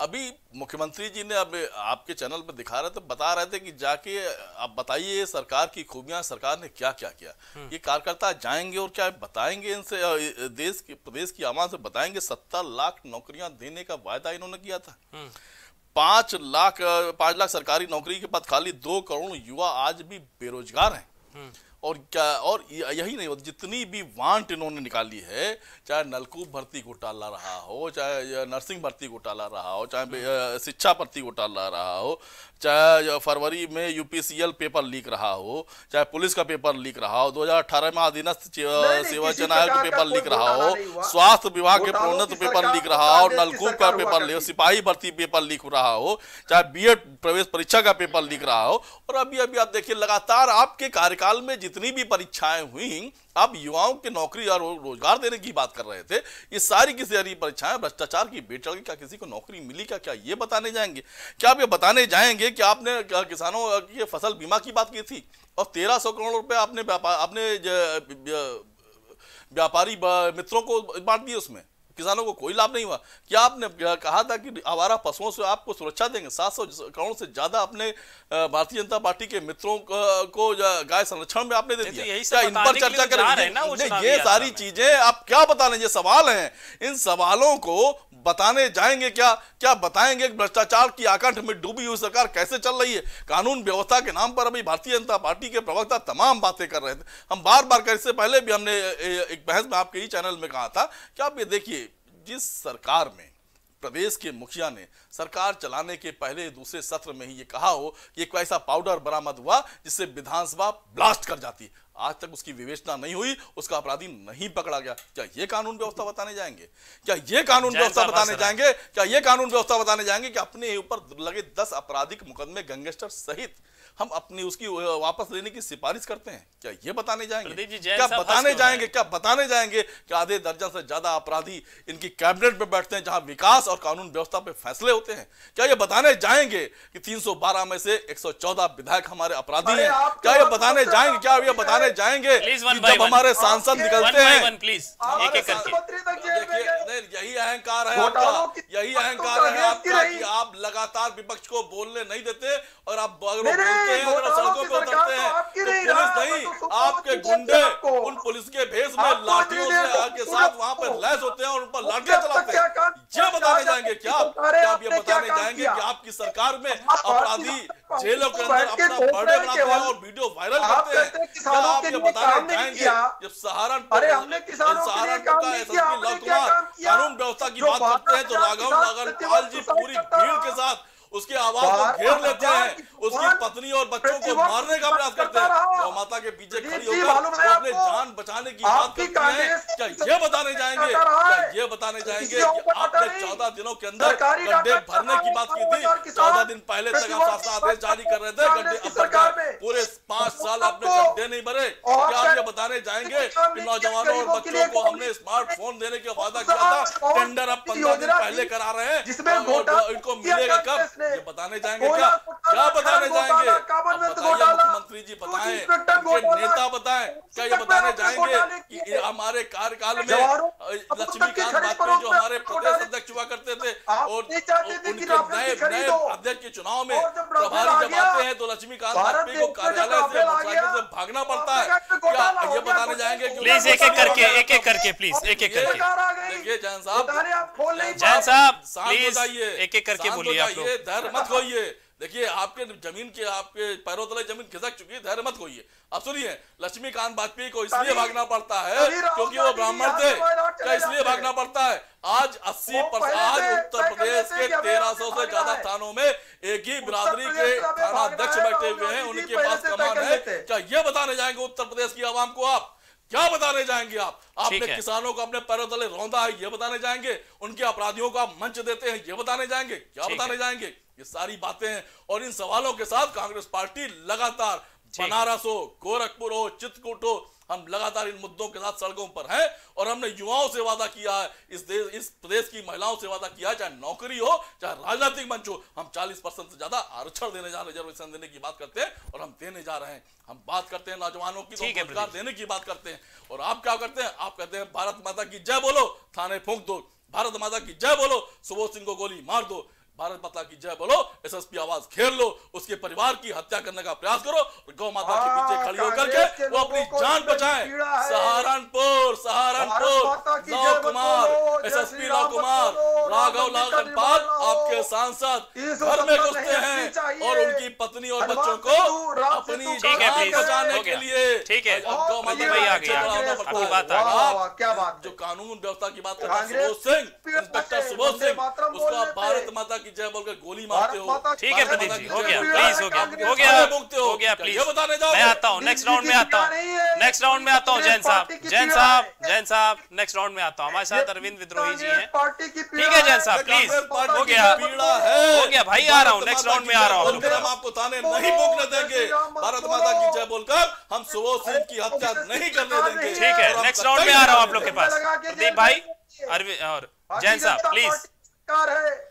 अभी मुख्यमंत्री जी ने अब आपके चैनल पर दिखा रहे थे, बता रहे थे कि जाके आप बताइए सरकार की खूबियां, सरकार ने क्या क्या किया। ये कार्यकर्ता जाएंगे और क्या बताएंगे, इनसे देश की प्रदेश की आवाम से बताएंगे। 70 लाख नौकरियां देने का वायदा इन्होंने किया था। 5 लाख सरकारी नौकरी के बाद खाली 2 करोड़ युवा आज भी बेरोजगार हैं। और क्या, और यही नहीं, जितनी भी वांट इन्होंने निकाली है, चाहे नलकूप भर्ती घोटाला रहा हो, चाहे नर्सिंग भर्ती घोटाला रहा हो, चाहे शिक्षा भर्ती घोटाला रहा हो, चाहे फरवरी में यूपीसीएल पेपर लीक रहा हो, चाहे पुलिस का पेपर लीक रहा हो, 2018 में अधीनस्थ सेवा चयन आयोग का पेपर लीक रहा हो, स्वास्थ्य विभाग के प्रोन्नत पेपर लीक रहा हो, नलकूप का पेपर लीक, सिपाही भर्ती पेपर लीक रहा हो, चाहे बीएड प्रवेश परीक्षा का पेपर लीक रहा हो। और अभी अभी आप देखिए, लगातार आपके कार्यकाल में जितनी भी परीक्षाएं हुई, आप युवाओं के नौकरी और रोजगार देने की बात कर रहे थे, ये सारी की सारी परीक्षाएं भ्रष्टाचार की बेट चढ़, क्या किसी को नौकरी मिली? क्या क्या ये बताने जाएंगे? क्या आप ये बताने जाएंगे कि आपने किसानों की फसल बीमा की बात की थी और 1300 करोड़ रुपए आपने व्यापारी मित्रों को बांट दिए, उसमें किसानों को कोई लाभ नहीं हुआ। क्या आपने कहा था कि आवारा पशुओं से आपको सुरक्षा देंगे? 700 करोड़ से ज्यादा अपने भारतीय जनता पार्टी के मित्रों को गाय संरक्षण में आपने दे दिया। क्या इन पर चर्चा करें? ये सारी चीजें आप क्या बताने, ये सवाल हैं, इन सवालों को बताने जाएंगे? क्या क्या बताएंगे? भ्रष्टाचार की आकंठ में डूबी हुई सरकार कैसे चल रही है, कानून व्यवस्था के नाम पर। अभी भारतीय जनता पार्टी के प्रवक्ता तमाम बातें कर रहे थे। हम बार बार कर, इससे पहले भी हमने एक बहस में आपके ही चैनल में कहा था कि आप ये देखिए, जिस सरकार में प्रदेश के मुखिया ने सरकार चलाने के पहले दूसरे सत्र में ही ये कहा हो कि एक ऐसा पाउडर बरामद हुआ जिससे विधानसभा ब्लास्ट कर जाती, आज तक उसकी विवेचना नहीं हुई, उसका अपराधी नहीं पकड़ा गया, क्या ये कानून व्यवस्था बताने जाएंगे? क्या ये कानून व्यवस्था बताने जाएंगे? क्या ये कानून व्यवस्था बताने जाएंगे कि अपने ऊपर लगे 10 आपराधिक मुकदमे गैंगस्टर सहित हम अपनी उसकी वापस लेने की सिफारिश करते हैं, क्या ये बताने जाएंगे? क्या बताने जाएंगे? क्या बताने जाएंगे कि आधे दर्जन से ज्यादा अपराधी इनकी कैबिनेट में बैठते हैं जहां विकास और कानून व्यवस्था पे फैसले होते हैं? क्या ये बताने जाएंगे कि 312 में से 114 विधायक हमारे अपराधी हैं? क्या ये बताने जाएंगे? क्या ये बताने जाएंगे जब हमारे सांसद निकलते हैं? यही अहंकार है आपका, यही अहंकार है आपका कि आप लगातार विपक्ष को बोलने नहीं देते और आप सड़कों पर उतरते हैं। पुलिस नहीं, आपके गुंडे उन पुलिस के भेष में लाठियों के साथ वहां पर लैस होते हैं और उन पर लाठियां चलाते हैं। ये बताने जाएंगे? क्या आप ये बताने जाएंगे कि आपकी सरकार में अपराधी जेलों के अंदर अपना बर्थडे बनाते हैं और वीडियो वायरल करते हैं? क्या आप ये बताने जाएंगे जब सहारनपुर का एसएसपी लव कुमार कानून व्यवस्था की बात करते हैं तो राघव जी पूरी भीड़ के साथ उसके आवाज को घेर लेते हैं, उसकी पत्नी और बच्चों को मारने का प्रयास करते हैं, गौ माता के पीछे खड़ी होकर अपने जान बचाने की बात करते हैं? क्या ये बताने जाएंगे? क्या ये बताने जाएंगे कि आपने 14 दिनों के अंदर गड्ढे भरने की बात की थी? 14 दिन पहले तक आप शासन आदेश जारी कर रहे थे, गड्ढे पूरे 5 साल आपने गड्ढे नहीं भरे। क्या आप ये बताने जाएंगे कि नौजवानों और बच्चों को हमने स्मार्टफोन देने का वादा किया था, टेंडर अब 15 दिन पहले करा रहे हैं, इनको मिलेगा कब? ये बताने जाएंगे? क्या क्या बताने जाएंगे? मुख्यमंत्री जी बताएं, नेता बताएं। क्या ये बताने जाएंगे कि हमारे कार्यकाल में लक्ष्मीकांत वाजपेयी जो हमारे प्रदेश अध्यक्ष हुआ करते थे और उनके नए अध्यक्ष के चुनाव में प्रभारी जब आते हैं तो लक्ष्मीकांत वाजपेयी को कार्यालय से मोटरसाइकिल से भागना पड़ता है? क्या ये बताने जाएंगे? प्लीज एक एक करके देखिए जैन साहब एक एक करके बोलिए आप लोग, धैर्य मत खोइए। देखिए आपके जमीन के आपके पैरों तले जमीन खिसक चुकी है, धैर्य मत खोइए। अब सुनिए, लक्ष्मीकांत वाजपेयी को इसलिए भागना पड़ता है क्योंकि वो ब्राह्मण थे, क्या इसलिए भागना पड़ता है? आज 80% उत्तर प्रदेश के 1300 से ज्यादा थानों में एक ही बिरादरी के थानाध्यक्ष बैठे हुए हैं, उनके पास कमान है। क्या ये बताने जाएंगे उत्तर प्रदेश की आवाम को? आप क्या बताने जाएंगे? आपने किसानों को अपने पैरों तले रौंदा है, ये बताने जाएंगे? उनके अपराधियों को आप मंच देते हैं, ये बताने जाएंगे? क्या बताने जाएंगे? ये सारी बातें हैं और इन सवालों के साथ कांग्रेस पार्टी लगातार बनारस हो, गोरखपुर हो, चित्रकूट हो, हम लगातार इन मुद्दों के साथ सड़कों पर हैं। और हमने युवाओं से वादा किया है, इस प्रदेश की महिलाओं से वादा किया है, चाहे नौकरी हो चाहे राजनीतिक मंच हो, हम 40% से ज्यादा आरक्षण देने जा रहे, रिजर्वेशन देने की बात करते हैं और हम देने जा रहे हैं। हम बात करते हैं नौजवानों की, रोजगार देने की बात करते हैं और आप क्या करते हैं? आप कहते हैं भारत माता की जय बोलो, थाने फूंक दो। भारत माता की जय बोलो, सुबोध सिंह को गोली मार दो, भारत माता की जय बोलो, एसएसपी आवाज खेल लो, उसके परिवार की हत्या करने का प्रयास करो और गौ माता के पीछे खड़ी होकर के वो अपनी जान बचाएं। सहारनपुर, सहारनपुर लाल कुमार, एसएसपी लाल कुमार, राघव लाल धनपाल आपके सांसद घर में घुसते हैं और उनकी पत्नी और बच्चों को अपनी जान बचाने के लिए गौ माता जो कानून व्यवस्था की बात करते हैं सुबोध सिंह, इंस्पेक्टर सुबोध सिंह, उसको भारत माता जय बोलकर गोली मारते हो। ठीक है प्रदीप जी, हो गया, प्लीज हो गया प्लीज। मैं आता हूँ नेक्स्ट राउंड में, आता हूँ नेक्स्ट राउंड में, आता हूँ जैन साहब नेक्स्ट राउंड में आता हूँ। हमारे साथ अरविंद विद्रोही जी हैं। ठीक है जैन साहब प्लीज, हो गया भाई, आ रहा हूँ नेक्स्ट राउंड में, आ रहा हूँ। हम आपको ताने नहीं भूखने देंगे, भारत माता की जय बोलकर हम सुबोध सिंह की हत्या नहीं करने देंगे। ठीक है नेक्स्ट राउंड में आ रहा हूँ आप लोग के पास। प्रदीप भाई, अरविंद और जैन साहब प्लीज।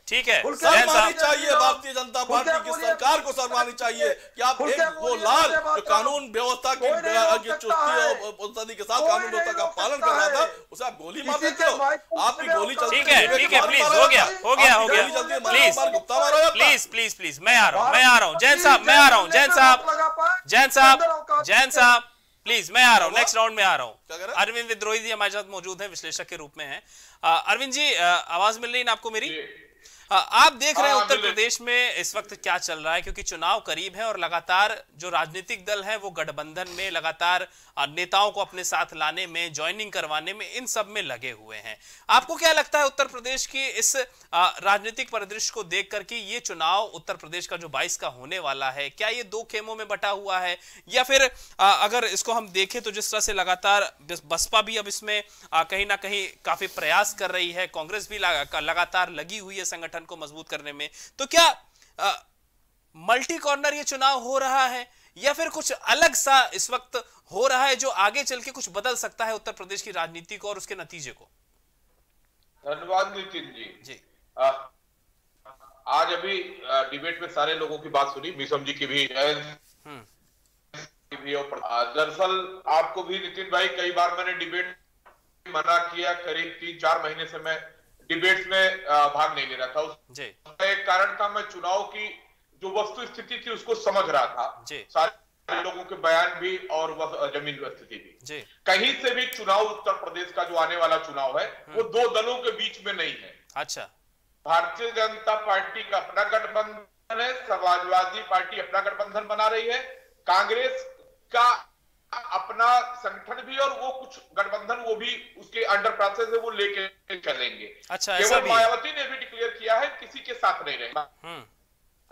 ठीक है शर्मानी चाहिए भारतीय जनता पार्टी की सरकार को, शर्मानी चाहिए कि आप एक वो लाल जो कानून व्यवस्था की चुस्ती के साथ कानून व्यवस्था का पालन कर रहा था उसे आप गोली मार देते हो, आपकी गोली चलती है। ठीक है प्लीज, हो गया प्लीज। मैं आ रहा हूँ जैन साहब प्लीज, मैं आ रहा हूँ नेक्स्ट राउंड में, आ रहा हूँ। अरविंद विद्रोही जी हमारे साथ मौजूद हैं, विश्लेषक के रूप में हैं। अरविंद जी आवाज मिल रही है आपको मेरी? आप देख रहे हैं उत्तर प्रदेश में इस वक्त क्या चल रहा है, क्योंकि चुनाव करीब है और लगातार जो राजनीतिक दल है वो गठबंधन में, लगातार नेताओं को अपने साथ लाने में, ज्वाइनिंग करवाने में, इन सब में लगे हुए हैं। आपको क्या लगता है उत्तर प्रदेश की इस राजनीतिक परिदृश्य को देख करके ये चुनाव उत्तर प्रदेश का जो 22 का होने वाला है, क्या ये दो खेमों में बटा हुआ है, या फिर अगर इसको हम देखें तो जिस तरह से लगातार बसपा भी अब इसमें कहीं ना कहीं काफी प्रयास कर रही है, कांग्रेस भी लगातार लगी हुई है संगठन को मजबूत करने में, तो क्या मल्टी कॉर्नर ये चुनाव हो रहा है या फिर कुछ अलग सा इस वक्त हो रहा है जो आगे चल के कुछ बदल सकता है उत्तर प्रदेश की राजनीति को और उसके नतीजे को? धन्यवाद नितिन जी। आज अभी डिबेट में सारे लोगों की बात सुनी, मिसम जी की भी, दरअसल आपको भी नितिन भाई कई बार मैंने डिबेट मना किया, करीब 3-4 महीने से मैं डिबेट्स में भाग नहीं ले रहा था। उसका एक कारण था, मैं चुनाव की जो वस्तु स्थिति थी उसको समझ रहा था, सारे लोगों के बयान भी और जमीन स्थिति भी। कहीं से भी चुनाव उत्तर प्रदेश का जो आने वाला चुनाव है वो दो दलों के बीच में नहीं है। अच्छा, भारतीय जनता पार्टी का अपना गठबंधन है, समाजवादी पार्टी अपना गठबंधन बना रही है, कांग्रेस का अपना संगठन भी, और वो कुछ गठबंधन वो भी उसके अंडर प्रोसेस है वो लेके चलेंगे। अच्छा, केवल मायावती ने भी डिक्लेयर किया है किसी के साथ नहीं रहेंगे,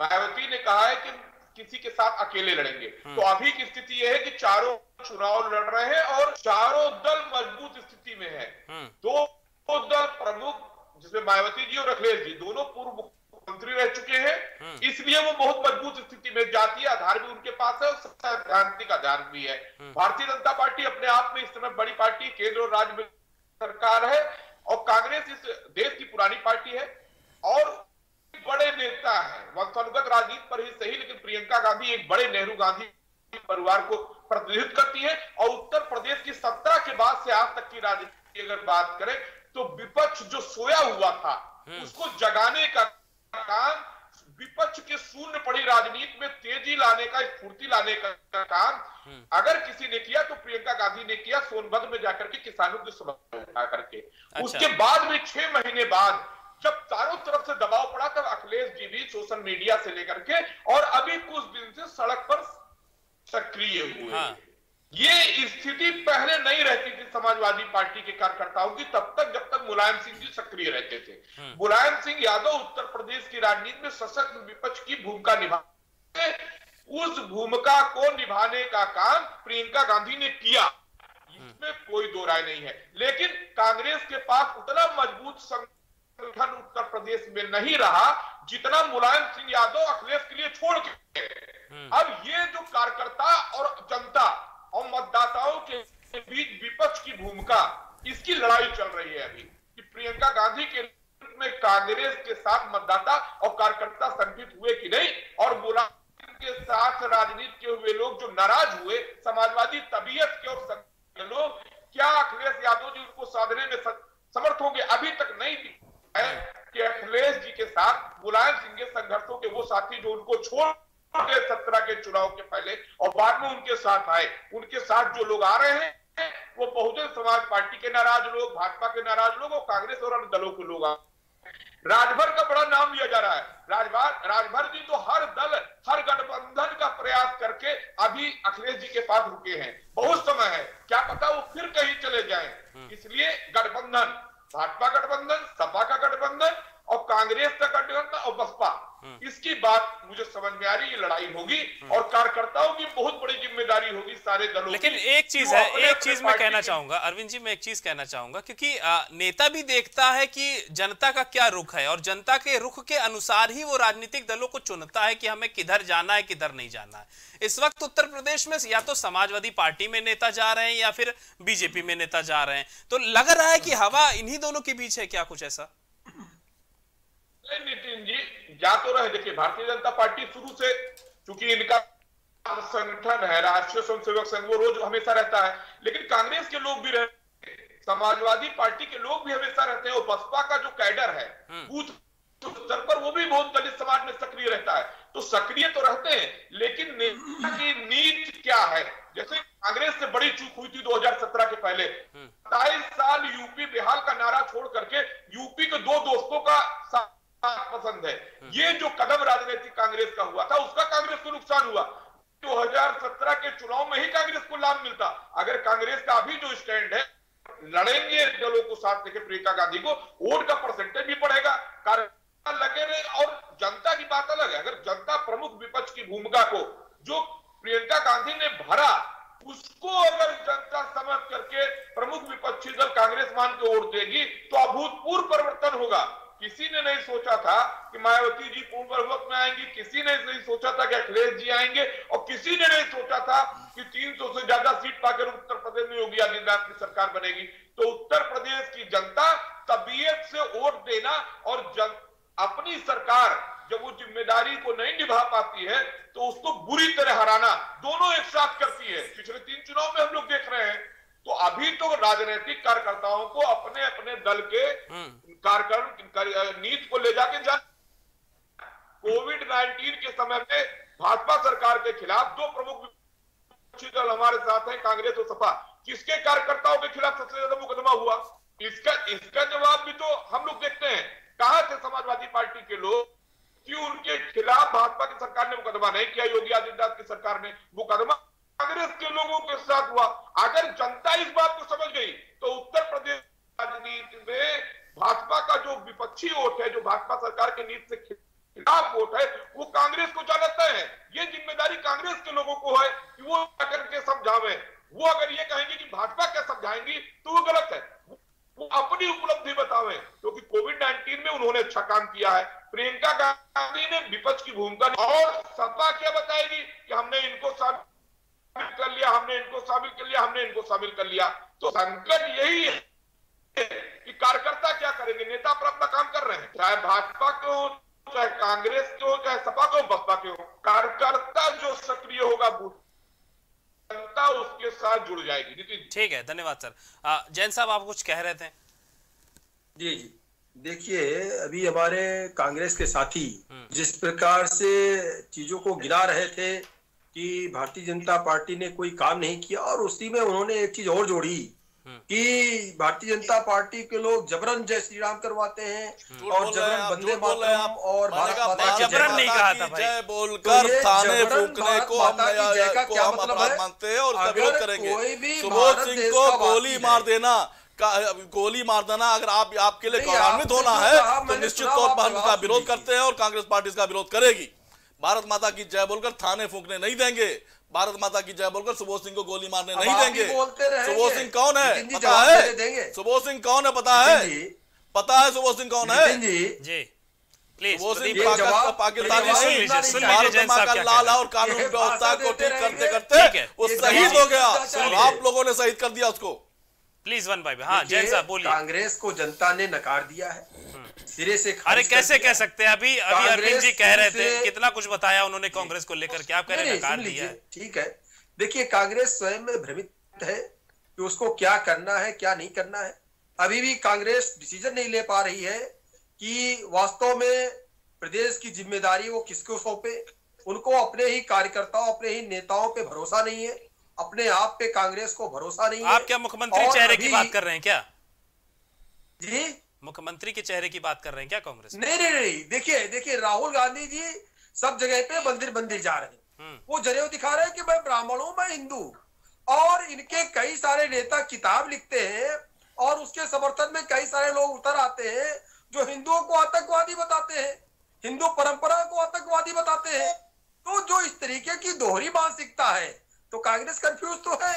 मायावती ने कहा है कि किसी के साथ अकेले लड़ेंगे। तो अभी की स्थिति यह है कि चारों चुनाव लड़ रहे हैं और चारों दल मजबूत स्थिति में है। दो दल प्रमुख जिसमें मायावती जी और अखिलेश जी दोनों पूर्व मंत्री रह चुके हैं, इसलिए वो बहुत मजबूत स्थिति में जाती है, आधार भी उनके पास है और सैद्धांतिक आधार भी है। भारतीय जनता पार्टी अपने आप में इस समय बड़ी पार्टी, केंद्र और राज्य में सरकार है, और कांग्रेस इस देश की पुरानी पार्टी है और बड़े नेता है, वंशानुगत राजनीति पर ही सही लेकिन प्रियंका गांधी एक बड़े नेहरू गांधी परिवार को प्रतिनिधित्व करती है। और उत्तर प्रदेश की 17 के बाद से आज तक की राजनीति की अगर बात करें तो विपक्ष जो सोया हुआ था उसको जगाने का काम, विपक्ष के शून्य पड़ी राजनीति में तेजी लाने का, स्फूर्ति लाने का काम अगर किसी ने किया तो प्रियंका गांधी ने किया, सोनभद्र में जाकर के किसानों की समस्या उठा करके। अच्छा। उसके बाद में 6 महीने बाद जब चारों तरफ से दबाव पड़ा तब अखिलेश जी भी सोशल मीडिया से लेकर के और अभी कुछ दिन से सड़क पर सक्रिय हुए। हाँ। ये स्थिति पहले नहीं रहती थी समाजवादी पार्टी के कार्यकर्ताओं की तब तक, जब तक मुलायम सिंह जी सक्रिय रहते थे। मुलायम सिंह यादव उत्तर प्रदेश की राजनीति में सशक्त विपक्ष की भूमिका निभाते, उस भूमिका को निभाने का काम प्रियंका गांधी ने किया, इसमें कोई दो राय नहीं है। लेकिन कांग्रेस के पास उतना मजबूत संगठन उत्तर प्रदेश में नहीं रहा जितना मुलायम सिंह यादव अखिलेश के लिए छोड़ के। अब ये जो कार्यकर्ता और जनता और मतदाताओं के बीच विपक्ष की भूमिका, इसकी लड़ाई चल रही है अभी कि प्रियंका गांधी के नेतृत्व में कांग्रेस के साथ मतदाता और कार्यकर्ता संगठित हुए कि नहीं, और मुलायम के साथ राजनीति के हुए लोग जो नाराज हुए, समाजवादी तबीयत के और लोग, क्या अखिलेश यादव जी उनको साधने में समर्थ होंगे, अभी तक नहीं भी कि अखिलेश जी के साथ मुलायम सिंह के संघर्षों के वो साथी जो उनको छोड़ 17 के चुनाव के पहले और बाद में उनके साथ आए, उनके साथ जो लोग आ रहे हैं वो बहुजन समाज पार्टी के नाराज लोग, भाजपा के नाराज लोग और कांग्रेस और अन्य दलों के लोग आ रहे हैं। राजभर का बड़ा नाम लिया जा रहा है। राजभर जी तो हर दल, हर गठबंधन का प्रयास करके अभी अखिलेश जी के पास रुके हैं। बहुत समय है, क्या पता वो फिर कहीं चले जाए। इसलिए गठबंधन, भाजपा गठबंधन, सपा का गठबंधन और कांग्रेस का गठबंधन और बसपा, इसकी बात मुझे समझ में आ रही है। लड़ाई होगी और कार्यकर्ताओं की बहुत बड़ी जिम्मेदारी होगी सारे दलों की। लेकिन एक चीज है, एक चीज मैं कहना चाहूंगा अरविंद जी, मैं एक चीज कहना चाहूंगा, क्योंकि नेता भी देखता है कि जनता का क्या रुख है और जनता के रुख के अनुसार ही वो राजनीतिक दलों को चुनता है कि हमें किधर जाना है, किधर नहीं जाना है। इस वक्त उत्तर प्रदेश में या तो समाजवादी पार्टी में नेता जा रहे हैं या फिर बीजेपी में नेता जा रहे हैं, तो लग रहा है कि हवा इन्हीं दोनों के बीच है। क्या कुछ ऐसा? नितिन जी जा तो रहे, देखिए भारतीय जनता पार्टी शुरू से, क्योंकि इनका संगठन है राष्ट्रीय स्वयंसेवक संघ, वो रोज हमेशा रहता है, लेकिन कांग्रेस के लोग भी रहते हैं, समाजवादी पार्टी के लोग भी हमेशा रहते हैं और बसपा का जो कैडर है बूथ स्तर पर वो भी बहुत दलित समाज में सक्रिय रहता है। तो सक्रिय तो रहते हैं, लेकिन नेता की नीति क्या है, जैसे कांग्रेस से बड़ी चूक हुई थी 2017 के पहले, 27 साल यूपी बिहार का नारा छोड़ करके यूपी के दो दोस्तों का पसंद है। ये जो कदम राजनीतिक कांग्रेस का हुआ था उसका कांग्रेस को नुकसान हुआ। 2017 के चुनाव में ही कांग्रेस को लाभ मिलता। अगर कांग्रेस का अभी जो स्टैंड है, लड़ेंगे दलों को साथ लेकर प्रियंका गांधी को, वोट का परसेंटेज भी बढ़ेगा, कार्यकर्ता लगे रहे। और जनता की बात अलग है, अगर जनता प्रमुख विपक्ष की भूमिका को जो प्रियंका गांधी ने भरा उसको अगर जनता समझ करके प्रमुख विपक्षी दल कांग्रेस मान के वोट देगी तो अभूतपूर्व परिवर्तन होगा। किसी ने नहीं सोचा था कि मायावती जी पूर्ण वक्त में आएंगी, किसी ने नहीं सोचा था कि अखिलेश जी आएंगे और किसी ने नहीं सोचा था कि 300 से ज्यादा सीट पाकर उत्तर प्रदेश में योगी आदित्यनाथ की सरकार बनेगी। तो उत्तर प्रदेश की जनता तबीयत से वोट देना और अपनी सरकार जब वो जिम्मेदारी को नहीं निभा पाती है तो उसको बुरी तरह हराना, दोनों एक साथ करती है। पिछले 3 चुनाव में हम लोग देख रहे हैं। तो अभी तो राजनीतिक कार्यकर्ताओं को अपने अपने दल के कार्यक्रम नीति को ले जाके कोविड-19 के समय में भाजपा सरकार के खिलाफ दो प्रमुख विपक्षी दल हमारे साथ हैं, कांग्रेस और सपा। किसके कार्यकर्ताओं के खिलाफ सबसे ज्यादा मुकदमा हुआ? इसका जवाब भी तो हम लोग देखते हैं। कहां थे समाजवादी पार्टी के लोग कि उनके खिलाफ भाजपा की सरकार ने मुकदमा नहीं किया, योगी आदित्यनाथ की सरकार ने। मुकदमा कांग्रेस के लोगों के साथ हुआ। अगर जनता इस बात को समझ गई तो उत्तर प्रदेश राजनीति में भाजपा का जो विपक्षी वोट है, जो भाजपा सरकार के नीति से खिलाफ वोट है, वो कांग्रेस को जाना तय है। ये जिम्मेदारी कांग्रेस के लोगों को है कि वो आकर के समझावे। वो अगर ये कहेंगे कि भाजपा क्या समझाएंगी तो वो गलत है। वो अपनी उपलब्धि बतावे, क्योंकि कोविड-19 में उन्होंने अच्छा काम किया है। प्रियंका गांधी ने विपक्ष की भूमिका, और सपा क्या बताएगी कि हमने इनको कर लिया, हमने इनको शामिल कर लिया, हमने इनको शामिल कर लिया। तो संकट यही है कि कार्यकर्ता क्या करेंगे। नेता पर अपना काम कर रहे हैं, चाहे भाजपा के हो, चाहे कांग्रेस के हो, चाहे सपा के हो, बसपा के हो। कार्यकर्ता जो सक्रिय होगा जनता उसके साथ जुड़ जाएगी। ठीक है, धन्यवाद सर। जैन साहब आप कुछ कह रहे थे? जी, देखिए अभी हमारे कांग्रेस के साथी जिस प्रकार से चीजों को गिरा रहे थे कि भारतीय जनता पार्टी ने कोई काम नहीं किया, और उसी में उन्होंने एक चीज और जोड़ी कि भारतीय जनता पार्टी के लोग जबरन जय श्री राम करवाते हैं और जबरन बंदे मातरम और भारत माता की जय बोलकर थाने फूंकने को हम अपराध मानते हैं और तब लोग करेंगे। सुबोध सिंह को गोली मार देना, गोली मार देना अगर आपके लिए गौरवान्वित होना है तो निश्चित तौर पर हम इसका विरोध करते हैं और कांग्रेस पार्टी इसका विरोध करेगी। भारत माता की जय बोलकर थाने फूंकने नहीं देंगे, भारत माता की जय बोलकर सुबोध सिंह को गोली मारने नहीं देंगे। सुबोध सिंह कौन है पता है? सुबोध सिंह कौन है पता है? पता है सुबोध सिंह कौन है? जी सुबोध सिंह पाकिस्तानी भारत माँ का लाल और कानून व्यवस्था को ठीक करते करते वो शहीद हो गया, आप लोगों ने शहीद कर दिया उसको। प्लीज वन भाई, हाँ जैन साहब बोलिए। कांग्रेस को जनता ने नकार दिया है सिरे से। अरे कैसे कह सकते हैं? अभी अरविंद जी कह रहे थे, कितना कुछ बताया उन्होंने कांग्रेस को लेकर के, आप कह रहे नकार दिया। ठीक है, देखिए कांग्रेस स्वयं में भ्रमित है कि उसको क्या करना है क्या नहीं करना है। अभी भी कांग्रेस डिसीजन नहीं ले पा रही है कि वास्तव में प्रदेश की जिम्मेदारी वो किसको सौंपे। उनको अपने ही कार्यकर्ताओं, अपने ही नेताओं पे भरोसा नहीं है, अपने आप पे कांग्रेस को भरोसा नहीं है। आप क्या मुख्यमंत्री चेहरे की बात कर रहे हैं क्या? जी, मुख्यमंत्री के चेहरे की बात कर रहे हैं क्या कांग्रेस? नहीं, देखिए राहुल गांधी जी सब जगह पे मंदिर जा रहे हैं, वो जनेऊ दिखा रहे हैं कि मैं ब्राह्मण हूं, मैं हिंदू, और इनके कई सारे नेता किताब लिखते हैं और उसके समर्थन में कई सारे लोग उतर आते हैं जो हिंदुओं को आतंकवादी बताते हैं, हिंदू परंपरा को आतंकवादी बताते हैं। तो जो इस तरीके की दोहरी मानसिकता है तो कांग्रेस कंफ्यूज तो है।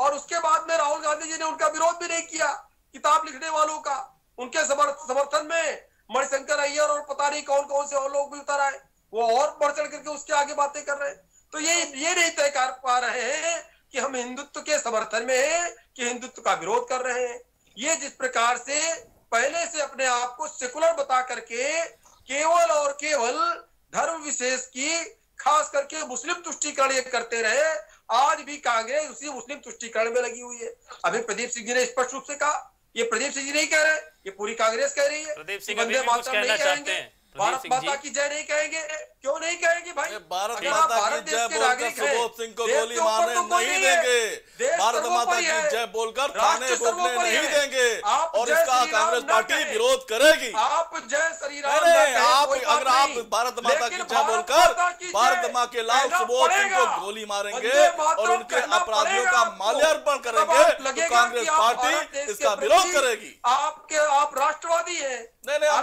और उसके बाद में राहुल गांधी जी ने उनका विरोध भी नहीं किया, किताब लिखने वालों का। उनके समर्थन में मणिशंकर अय्यर और पता नहीं कौन कौन से और लोग भी उतर आए, वो और बढ़ चढ़ करके उसके आगे बातें कर रहे हैं। तो ये नहीं तय कर पा रहे हैं कि हम हिंदुत्व के समर्थन में हैं कि हिंदुत्व का विरोध कर रहे हैं। ये जिस प्रकार से पहले से अपने आप को सेकुलर बता करके केवल और केवल धर्म विशेष की, खास करके मुस्लिम तुष्टिकरण ये करते रहे, आज भी कांग्रेस उसी मुस्लिम तुष्टिकरण में लगी हुई है। अभी प्रदीप सिंह जी ने स्पष्ट रूप से कहा, ये प्रदीप सिंह जी नहीं कह रहे, ये पूरी कांग्रेस कह रही है। प्रदीप सिंह वंदे मातरम नहीं कहेंगे, भारत माता की जय नहीं कहेंगे। क्यों नहीं कहेंगे भाई? अगर आप भारत देश के नागरिक हैं, सुबोध सिंह को गोली मारने नहीं देंगे, भारत माता की जय बोलकर थाने भोगने नहीं देंगे, और इसका कांग्रेस पार्टी विरोध करेगी। आप जय श्री राम, अगर आप भारत माता की जय बोलकर भारत माँ के लाल सुबोध सिंह को गोली मारेंगे और उनके अपराधियों का माल्यार्पण करेंगे, कांग्रेस पार्टी इसका विरोध करेगी। आप राष्ट्रवादी है? नहीं, नहीं है,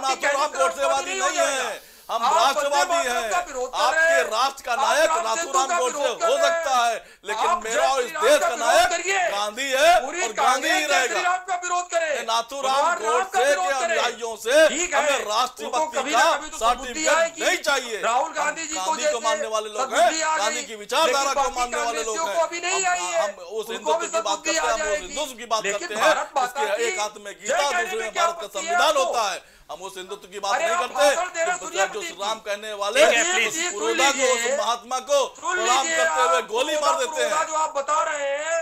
हम राष्ट्रवादी हैं। आपके राष्ट्र का नायक नाथूराम गोडसे हो सकता है, लेकिन मेरा और इस देश का नायक गांधी है और गांधी ही रहेगा। नाथूराम गोडसे के अनुयायियों से हमें राष्ट्रीय भक्ति का सर्टिफिकेट नहीं चाहिए। राहुल गांधी जी को मानने वाले लोग हैं, गांधी की विचारधारा को मानने वाले लोग हैं। हम उस हिंदुत्व की बात करते हैं, हम उस हिंदुत्व की बात करते हैं, एक हाथ में गीता, दूसरे में भारत का संविधान होता है। हम उस हिंदुत्व की बात नहीं करते जो श्री राम कहने वाले पुरोधा को, महात्मा को प्रणाम करते हुए गोली मार देते हैं। जो आप बता रहे हैं,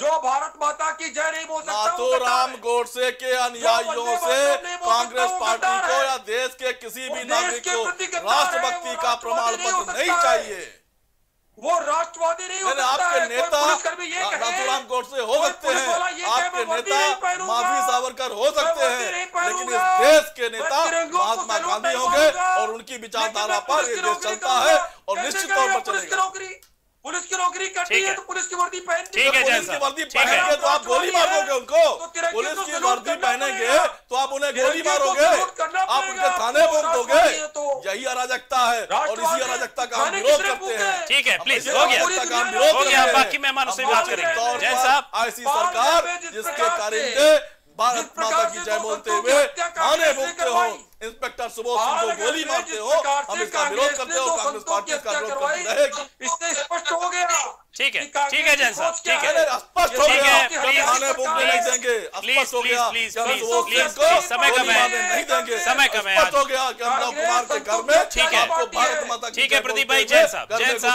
जो भारत माता की जय नहीं बोल सकता, नाथूराम गोडसे के अनुयायियों से कांग्रेस पार्टी को या देश के किसी भी नागरिक को राष्ट्रभक्ति का प्रमाण पत्र नहीं चाहिए। वो राष्ट्रवादी नहीं हो सकता। आपके नेता नाथूराम गोडसे हो सकते हैं, आपके नेता माफी सावरकर हो सकते हैं, लेकिन इस देश के नेता महात्मा गांधी होंगे और उनकी विचारधारा पर ये देश चलता है और निश्चित तौर पर चलेगा। पुलिस की नौकरी करती है तो पुलिस की वर्दी पहन, पुलिस की वर्दी पहनेंगे तो आप गोली मारोगे उनको, पुलिस की वर्दी पहनेंगे तो आप उन्हें गोली मारोगे, आप उनके थाने भोग दोगे। यही अराजकता है और इसी अराजकता का हम विरोध करते हैं। ठीक है, प्लीज हो गया, बाकी मेहमानों से बात करेंगे। ऐसी सरकार जिसके कारिंदे भारत माता की जय बोलते हुए थाने भोगते हो, इंस्पेक्टर सुबोध सिंह को गोली मारते हो, हम इसका विरोध करते हो, कांग्रेस पार्टी इसका विरोध करती रहेगी। इससे स्पष्ट हो गया। ठीक है जैन साहब, ठीक है, स्पष्ट हो गया, थाने भोगने नहीं देंगे। स्पष्ट हो गया, समय कम है, नहीं देंगे, समय कम है। स्पष्ट हो गया कि हम लोग कुमार के घर में, ठीक है, भारत माता की, ठीक है प्रदीप भाई, जैन साहब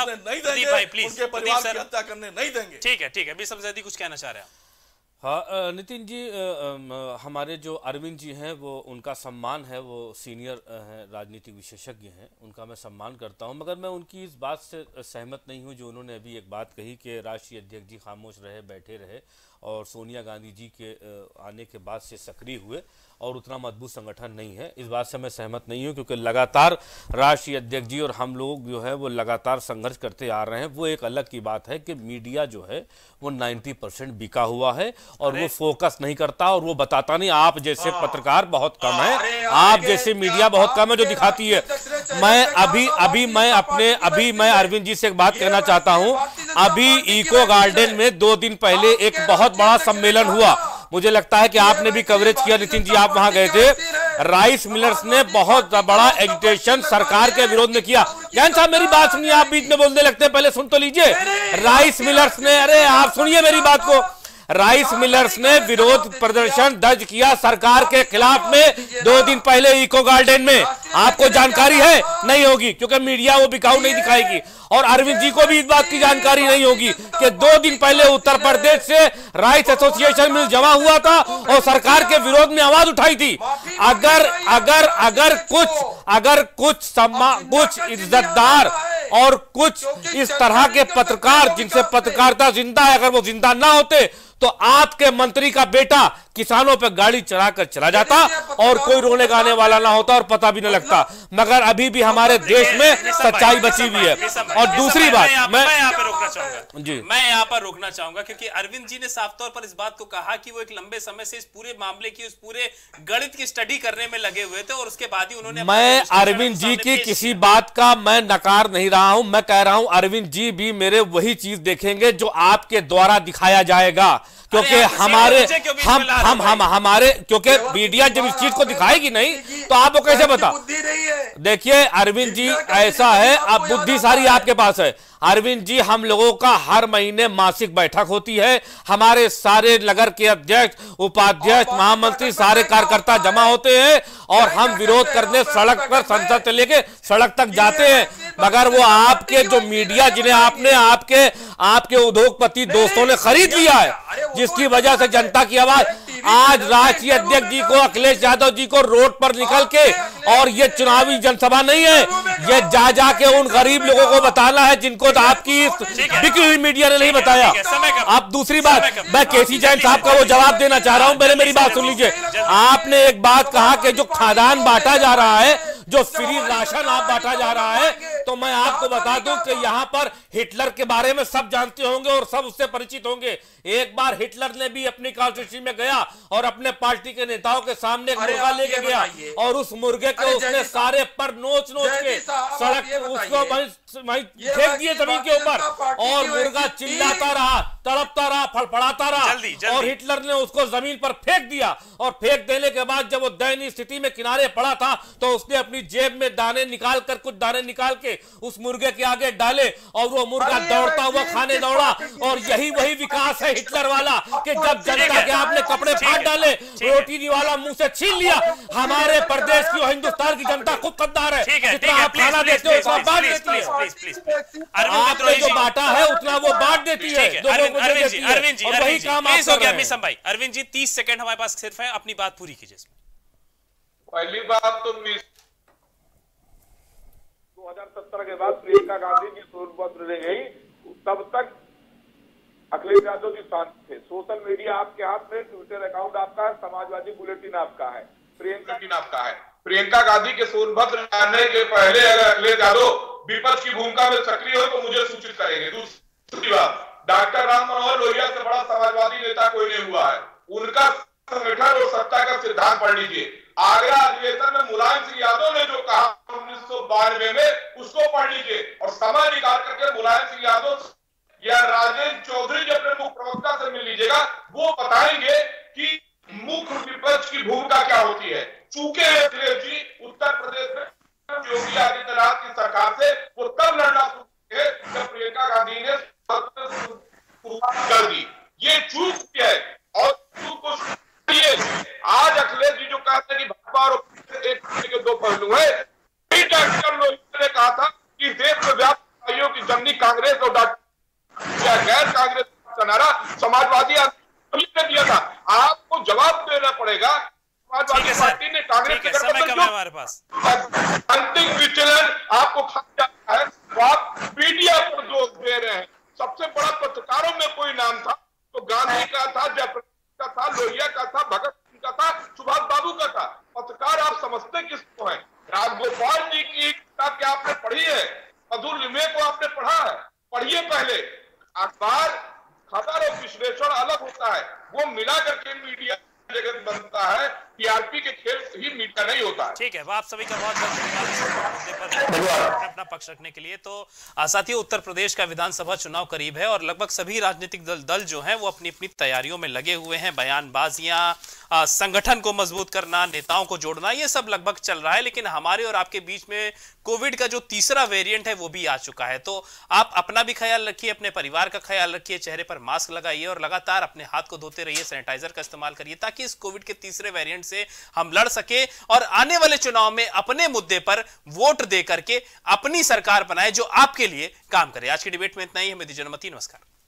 नहीं देंगे, प्लीज परिवार की हत्या करने नहीं देंगे। ठीक है, मिसम जैदी कुछ कहना चाह रहे हैं? हाँ नितिन जी, हमारे जो अरविंद जी हैं वो, उनका सम्मान है, वो सीनियर हैं, राजनीतिक विशेषज्ञ हैं, उनका मैं सम्मान करता हूं, मगर मैं उनकी इस बात से सहमत नहीं हूं जो उन्होंने अभी एक बात कही कि राष्ट्रीय अध्यक्ष जी खामोश रहे, बैठे रहे और सोनिया गांधी जी के आने के बाद से सक्रिय हुए और उतना मजबूत संगठन नहीं है। इस बात से मैं सहमत नहीं हूँ, क्योंकि लगातार राष्ट्रीय अध्यक्ष जी और हम लोग जो है वो लगातार संघर्ष करते आ रहे हैं। वो एक अलग की बात है कि मीडिया जो है वो 90% बिका हुआ है और वो फोकस नहीं करता और वो बताता नहीं। आप जैसे पत्रकार बहुत कम है, आप जैसे मीडिया बहुत कम है जो दिखाती है। मैं अरविंद जी से एक बात कहना चाहता हूँ। अभी इको गार्डन में 2 दिन पहले एक बहुत बड़ा सम्मेलन हुआ, मुझे लगता है कि आपने भी कवरेज किया, नितिन जी आप वहां गए थे। राइस मिलर्स ने बहुत बड़ा एजिटेशन सरकार के विरोध में किया। जैन साहब मेरी बात सुनिए, आप बीच में बोलने लगते हैं, पहले सुन तो लीजिए। राइस मिलर्स ने, अरे आप सुनिए मेरी बात को, राइस मिलर्स ने विरोध प्रदर्शन दर्ज किया सरकार के खिलाफ में 2 दिन पहले इको गार्डन में। आपको जानकारी है? नहीं होगी, क्योंकि मीडिया वो बिकाऊ नहीं दिखाएगी। और अरविंद जी को भी इस बात की जानकारी नहीं होगी कि 2 दिन पहले उत्तर प्रदेश से राइस एसोसिएशन में जमा हुआ था और सरकार के विरोध में आवाज उठाई थी। अगर कुछ इज्जतदार और कुछ इस तरह के पत्रकार जिनसे पत्रकारिता जिंदा है, अगर वो जिंदा ना होते तो आपके मंत्री का बेटा किसानों पर गाड़ी चढ़ाकर चला जाता और कोई रोने गाने वाला ना होता और पता भी ना लगता। मगर अभी भी हमारे देश में सच्चाई बची हुई है। और दूसरी बात मैं यहाँ पर रोकना चाहूंगा क्योंकि अरविंद जी ने साफ तौर पर इस बात को कहा कि वो एक लंबे समय से इस पूरे मामले की, उस पूरे गणित की स्टडी करने में लगे हुए थे और उसके बाद ही उन्होंने। मैं अरविंद जी की किसी बात का मैं नकार नहीं रहा हूं, मैं कह रहा हूं अरविंद जी भी मेरे वही चीज देखेंगे जो आपके द्वारा दिखाया जाएगा, क्योंकि हमारे क्योंकि मीडिया जब इस चीज को दिखाएगी नहीं तो आपको कैसे बता। देखिए अरविंद जी ऐसा है, आप बुद्धि सारी आपके पास है। अरविंद जी हम लोगों का हर महीने मासिक बैठक होती है, हमारे सारे नगर के अध्यक्ष, उपाध्यक्ष, महामंत्री, सारे कार्यकर्ता जमा होते हैं और हम विरोध करने सड़क पर, संसद से लेके सड़क तक जाते हैं। मगर वो आपके जो मीडिया जिन्हें आपने आपके उद्योगपति दोस्तों ने खरीद लिया है, जिसकी वजह से जनता की आवाज। आज राष्ट्रीय अध्यक्ष जी को, अखिलेश यादव जी को रोड पर निकल के, और ये चुनावी जनसभा नहीं है, ये जा जाके उन गरीब लोगों को बताना है जिनको आपकी बिक्री हुई मीडिया ने नहीं बताया। आप दूसरी बात, मैं के सी जैन साहब का वो जवाब देना चाह रहा हूं, पहले मेरी बात सुन लीजिए। आपने एक बात कहा कि जो खादान बांटा जा रहा है, जो फ्री राशन आप बांटा जा रहा है, तो मैं आपको बता दूं कि यहां पर हिटलर के बारे में सब जानते होंगे और सब उससे परिचित होंगे। एक बार हिटलर ने भी अपनी कॉन्स्टिट्यूशन में गया और अपने पार्टी के नेताओं के सामने एक मुर्गा लेके गया और उस मुर्गे को उसने सारे पर नोच के सड़क उसको फेंक दिए जमीन के ऊपर और मुर्गा चिल्लाता रहा, तड़पता रहा, फड़फड़ाता रहा और हिटलर ने उसको जमीन पर फेंक दिया। और फेंक देने के बाद जब वो दयनीय स्थिति में किनारे पड़ा था तो उसने अपनी जेब में दाने निकाल कर, कुछ दाने निकाल के उस मुर्गे के आगे डाले और वो मुर्गा दौड़ता हुआ खाने दौड़ा। और यही वही विकास है हिटलर वाला कि जब जनता के आपने कपड़े फाड़ डाले, रोटी निवाला मुंह से छीन लिया। हमारे प्रदेश की और हिंदुस्तान की जनता खुद गद्दार है, जितना आप खाना देते हो उतना बांट देती है, आपने जो बांटा है उतना वो बांट देती है। वही काम हो गया। मिसम भाई, अरविंद जी 30 सेकंड हमारे पास सिर्फ है, अपनी बात पूरी कीजिए। पहली बात तो 2017 के बाद प्रियंका गांधी की सोन पत्र ले गई, तब तक अखिलेश यादव जी शांत थे। सोशल मीडिया आपके हाथ में, ट्विटर अकाउंट आपका है, समाजवादी बुलेटिन आपका है, प्रियंका गांधी के सोनभद्र आने के पहले अगर अखिलेश यादव विपक्ष की भूमिका में सक्रिय हो तो मुझे सूचित करेंगे। दूसरी बात, डॉक्टर राम मनोहर लोहिया से बड़ा समाजवादी नेता कोई नहीं हुआ है। उनका संगठन और सत्ता का सिद्धांत पढ़ लीजिए। आगरा अधिवेशन में मुलायम सिंह यादव ने जो कहा 1992 में, उसको पढ़ लीजिए और समय निकाल करके मुलायम सिंह यादव या राजेंद्र चौधरी जो अपने मुख्य प्रवक्ता से मिल लीजिएगा, वो बताएंगे कि मुख्य विपक्ष की भूमिका क्या होती है। चूंकि अखिलेश जी उत्तर प्रदेश में योगी आदित्यनाथ की सरकार से वो तब लड़ना शुरू किए जब प्रियंका गांधी ने शुरुआत कर दी। ये चूक है और चूक को आज अखिलेश जी जो कहते हैं कि भाजपा और एक के दो पहलू है। डॉक्टर लोहिया ने कहा था कि देश में व्याप्त की जमनी कांग्रेस और गैर कांग्रेस का नारा समाजवादी ने दिया था। आपको जवाब देना पड़ेगा। समाजवादी पार्टी ने कांग्रेस के आपको खा जाता है तो आप मीडिया पर दोष दे रहे हैं। सबसे बड़ा पत्रकारों में कोई नाम था तो गांधी का था, जयप्रकाश का था, लोहिया का था, भगत सिंह का था, सुभाष बाबू का था। पत्रकार आप समझते किसको है? राजगोपाल जी की किताब क्या आपने पढ़ी है? मधुर लिमे को आपने पढ़ा है? पढ़िए। पहले अखबार, खबर और विश्लेषण अलग होता है, वो मिला करके मीडिया जगत बनता है। टीआरपी के खेल ही मीडिया नहीं होता है। ठीक है, आप सभी का बहुत बहुत धन्यवाद अपना पक्ष रखने के लिए। तो साथियों, उत्तर प्रदेश का विधानसभा चुनाव करीब है और लगभग सभी राजनीतिक दल जो हैं वो अपनी अपनी तैयारियों में लगे हुए हैं। बयानबाजियां, संगठन को मजबूत करना, नेताओं को जोड़ना, ये सब लगभग चल रहा है। लेकिन हमारे और आपके बीच में कोविड का जो तीसरा वेरिएंट है वो भी आ चुका है। तो आप अपना भी ख्याल रखिए, अपने परिवार का ख्याल रखिए, चेहरे पर मास्क लगाइए और लगातार अपने हाथ को धोते रहिए, सैनिटाइजर का इस्तेमाल करिए, ताकि इस कोविड के तीसरे वेरिएंट से हम लड़ सके और आने वाले चुनाव में अपने मुद्दे पर वोट दे करके अपनी सरकार बनाए जो आपके लिए काम करे। आज की डिबेट में इतना ही। हमें दीजिए अनुमति। नमस्कार।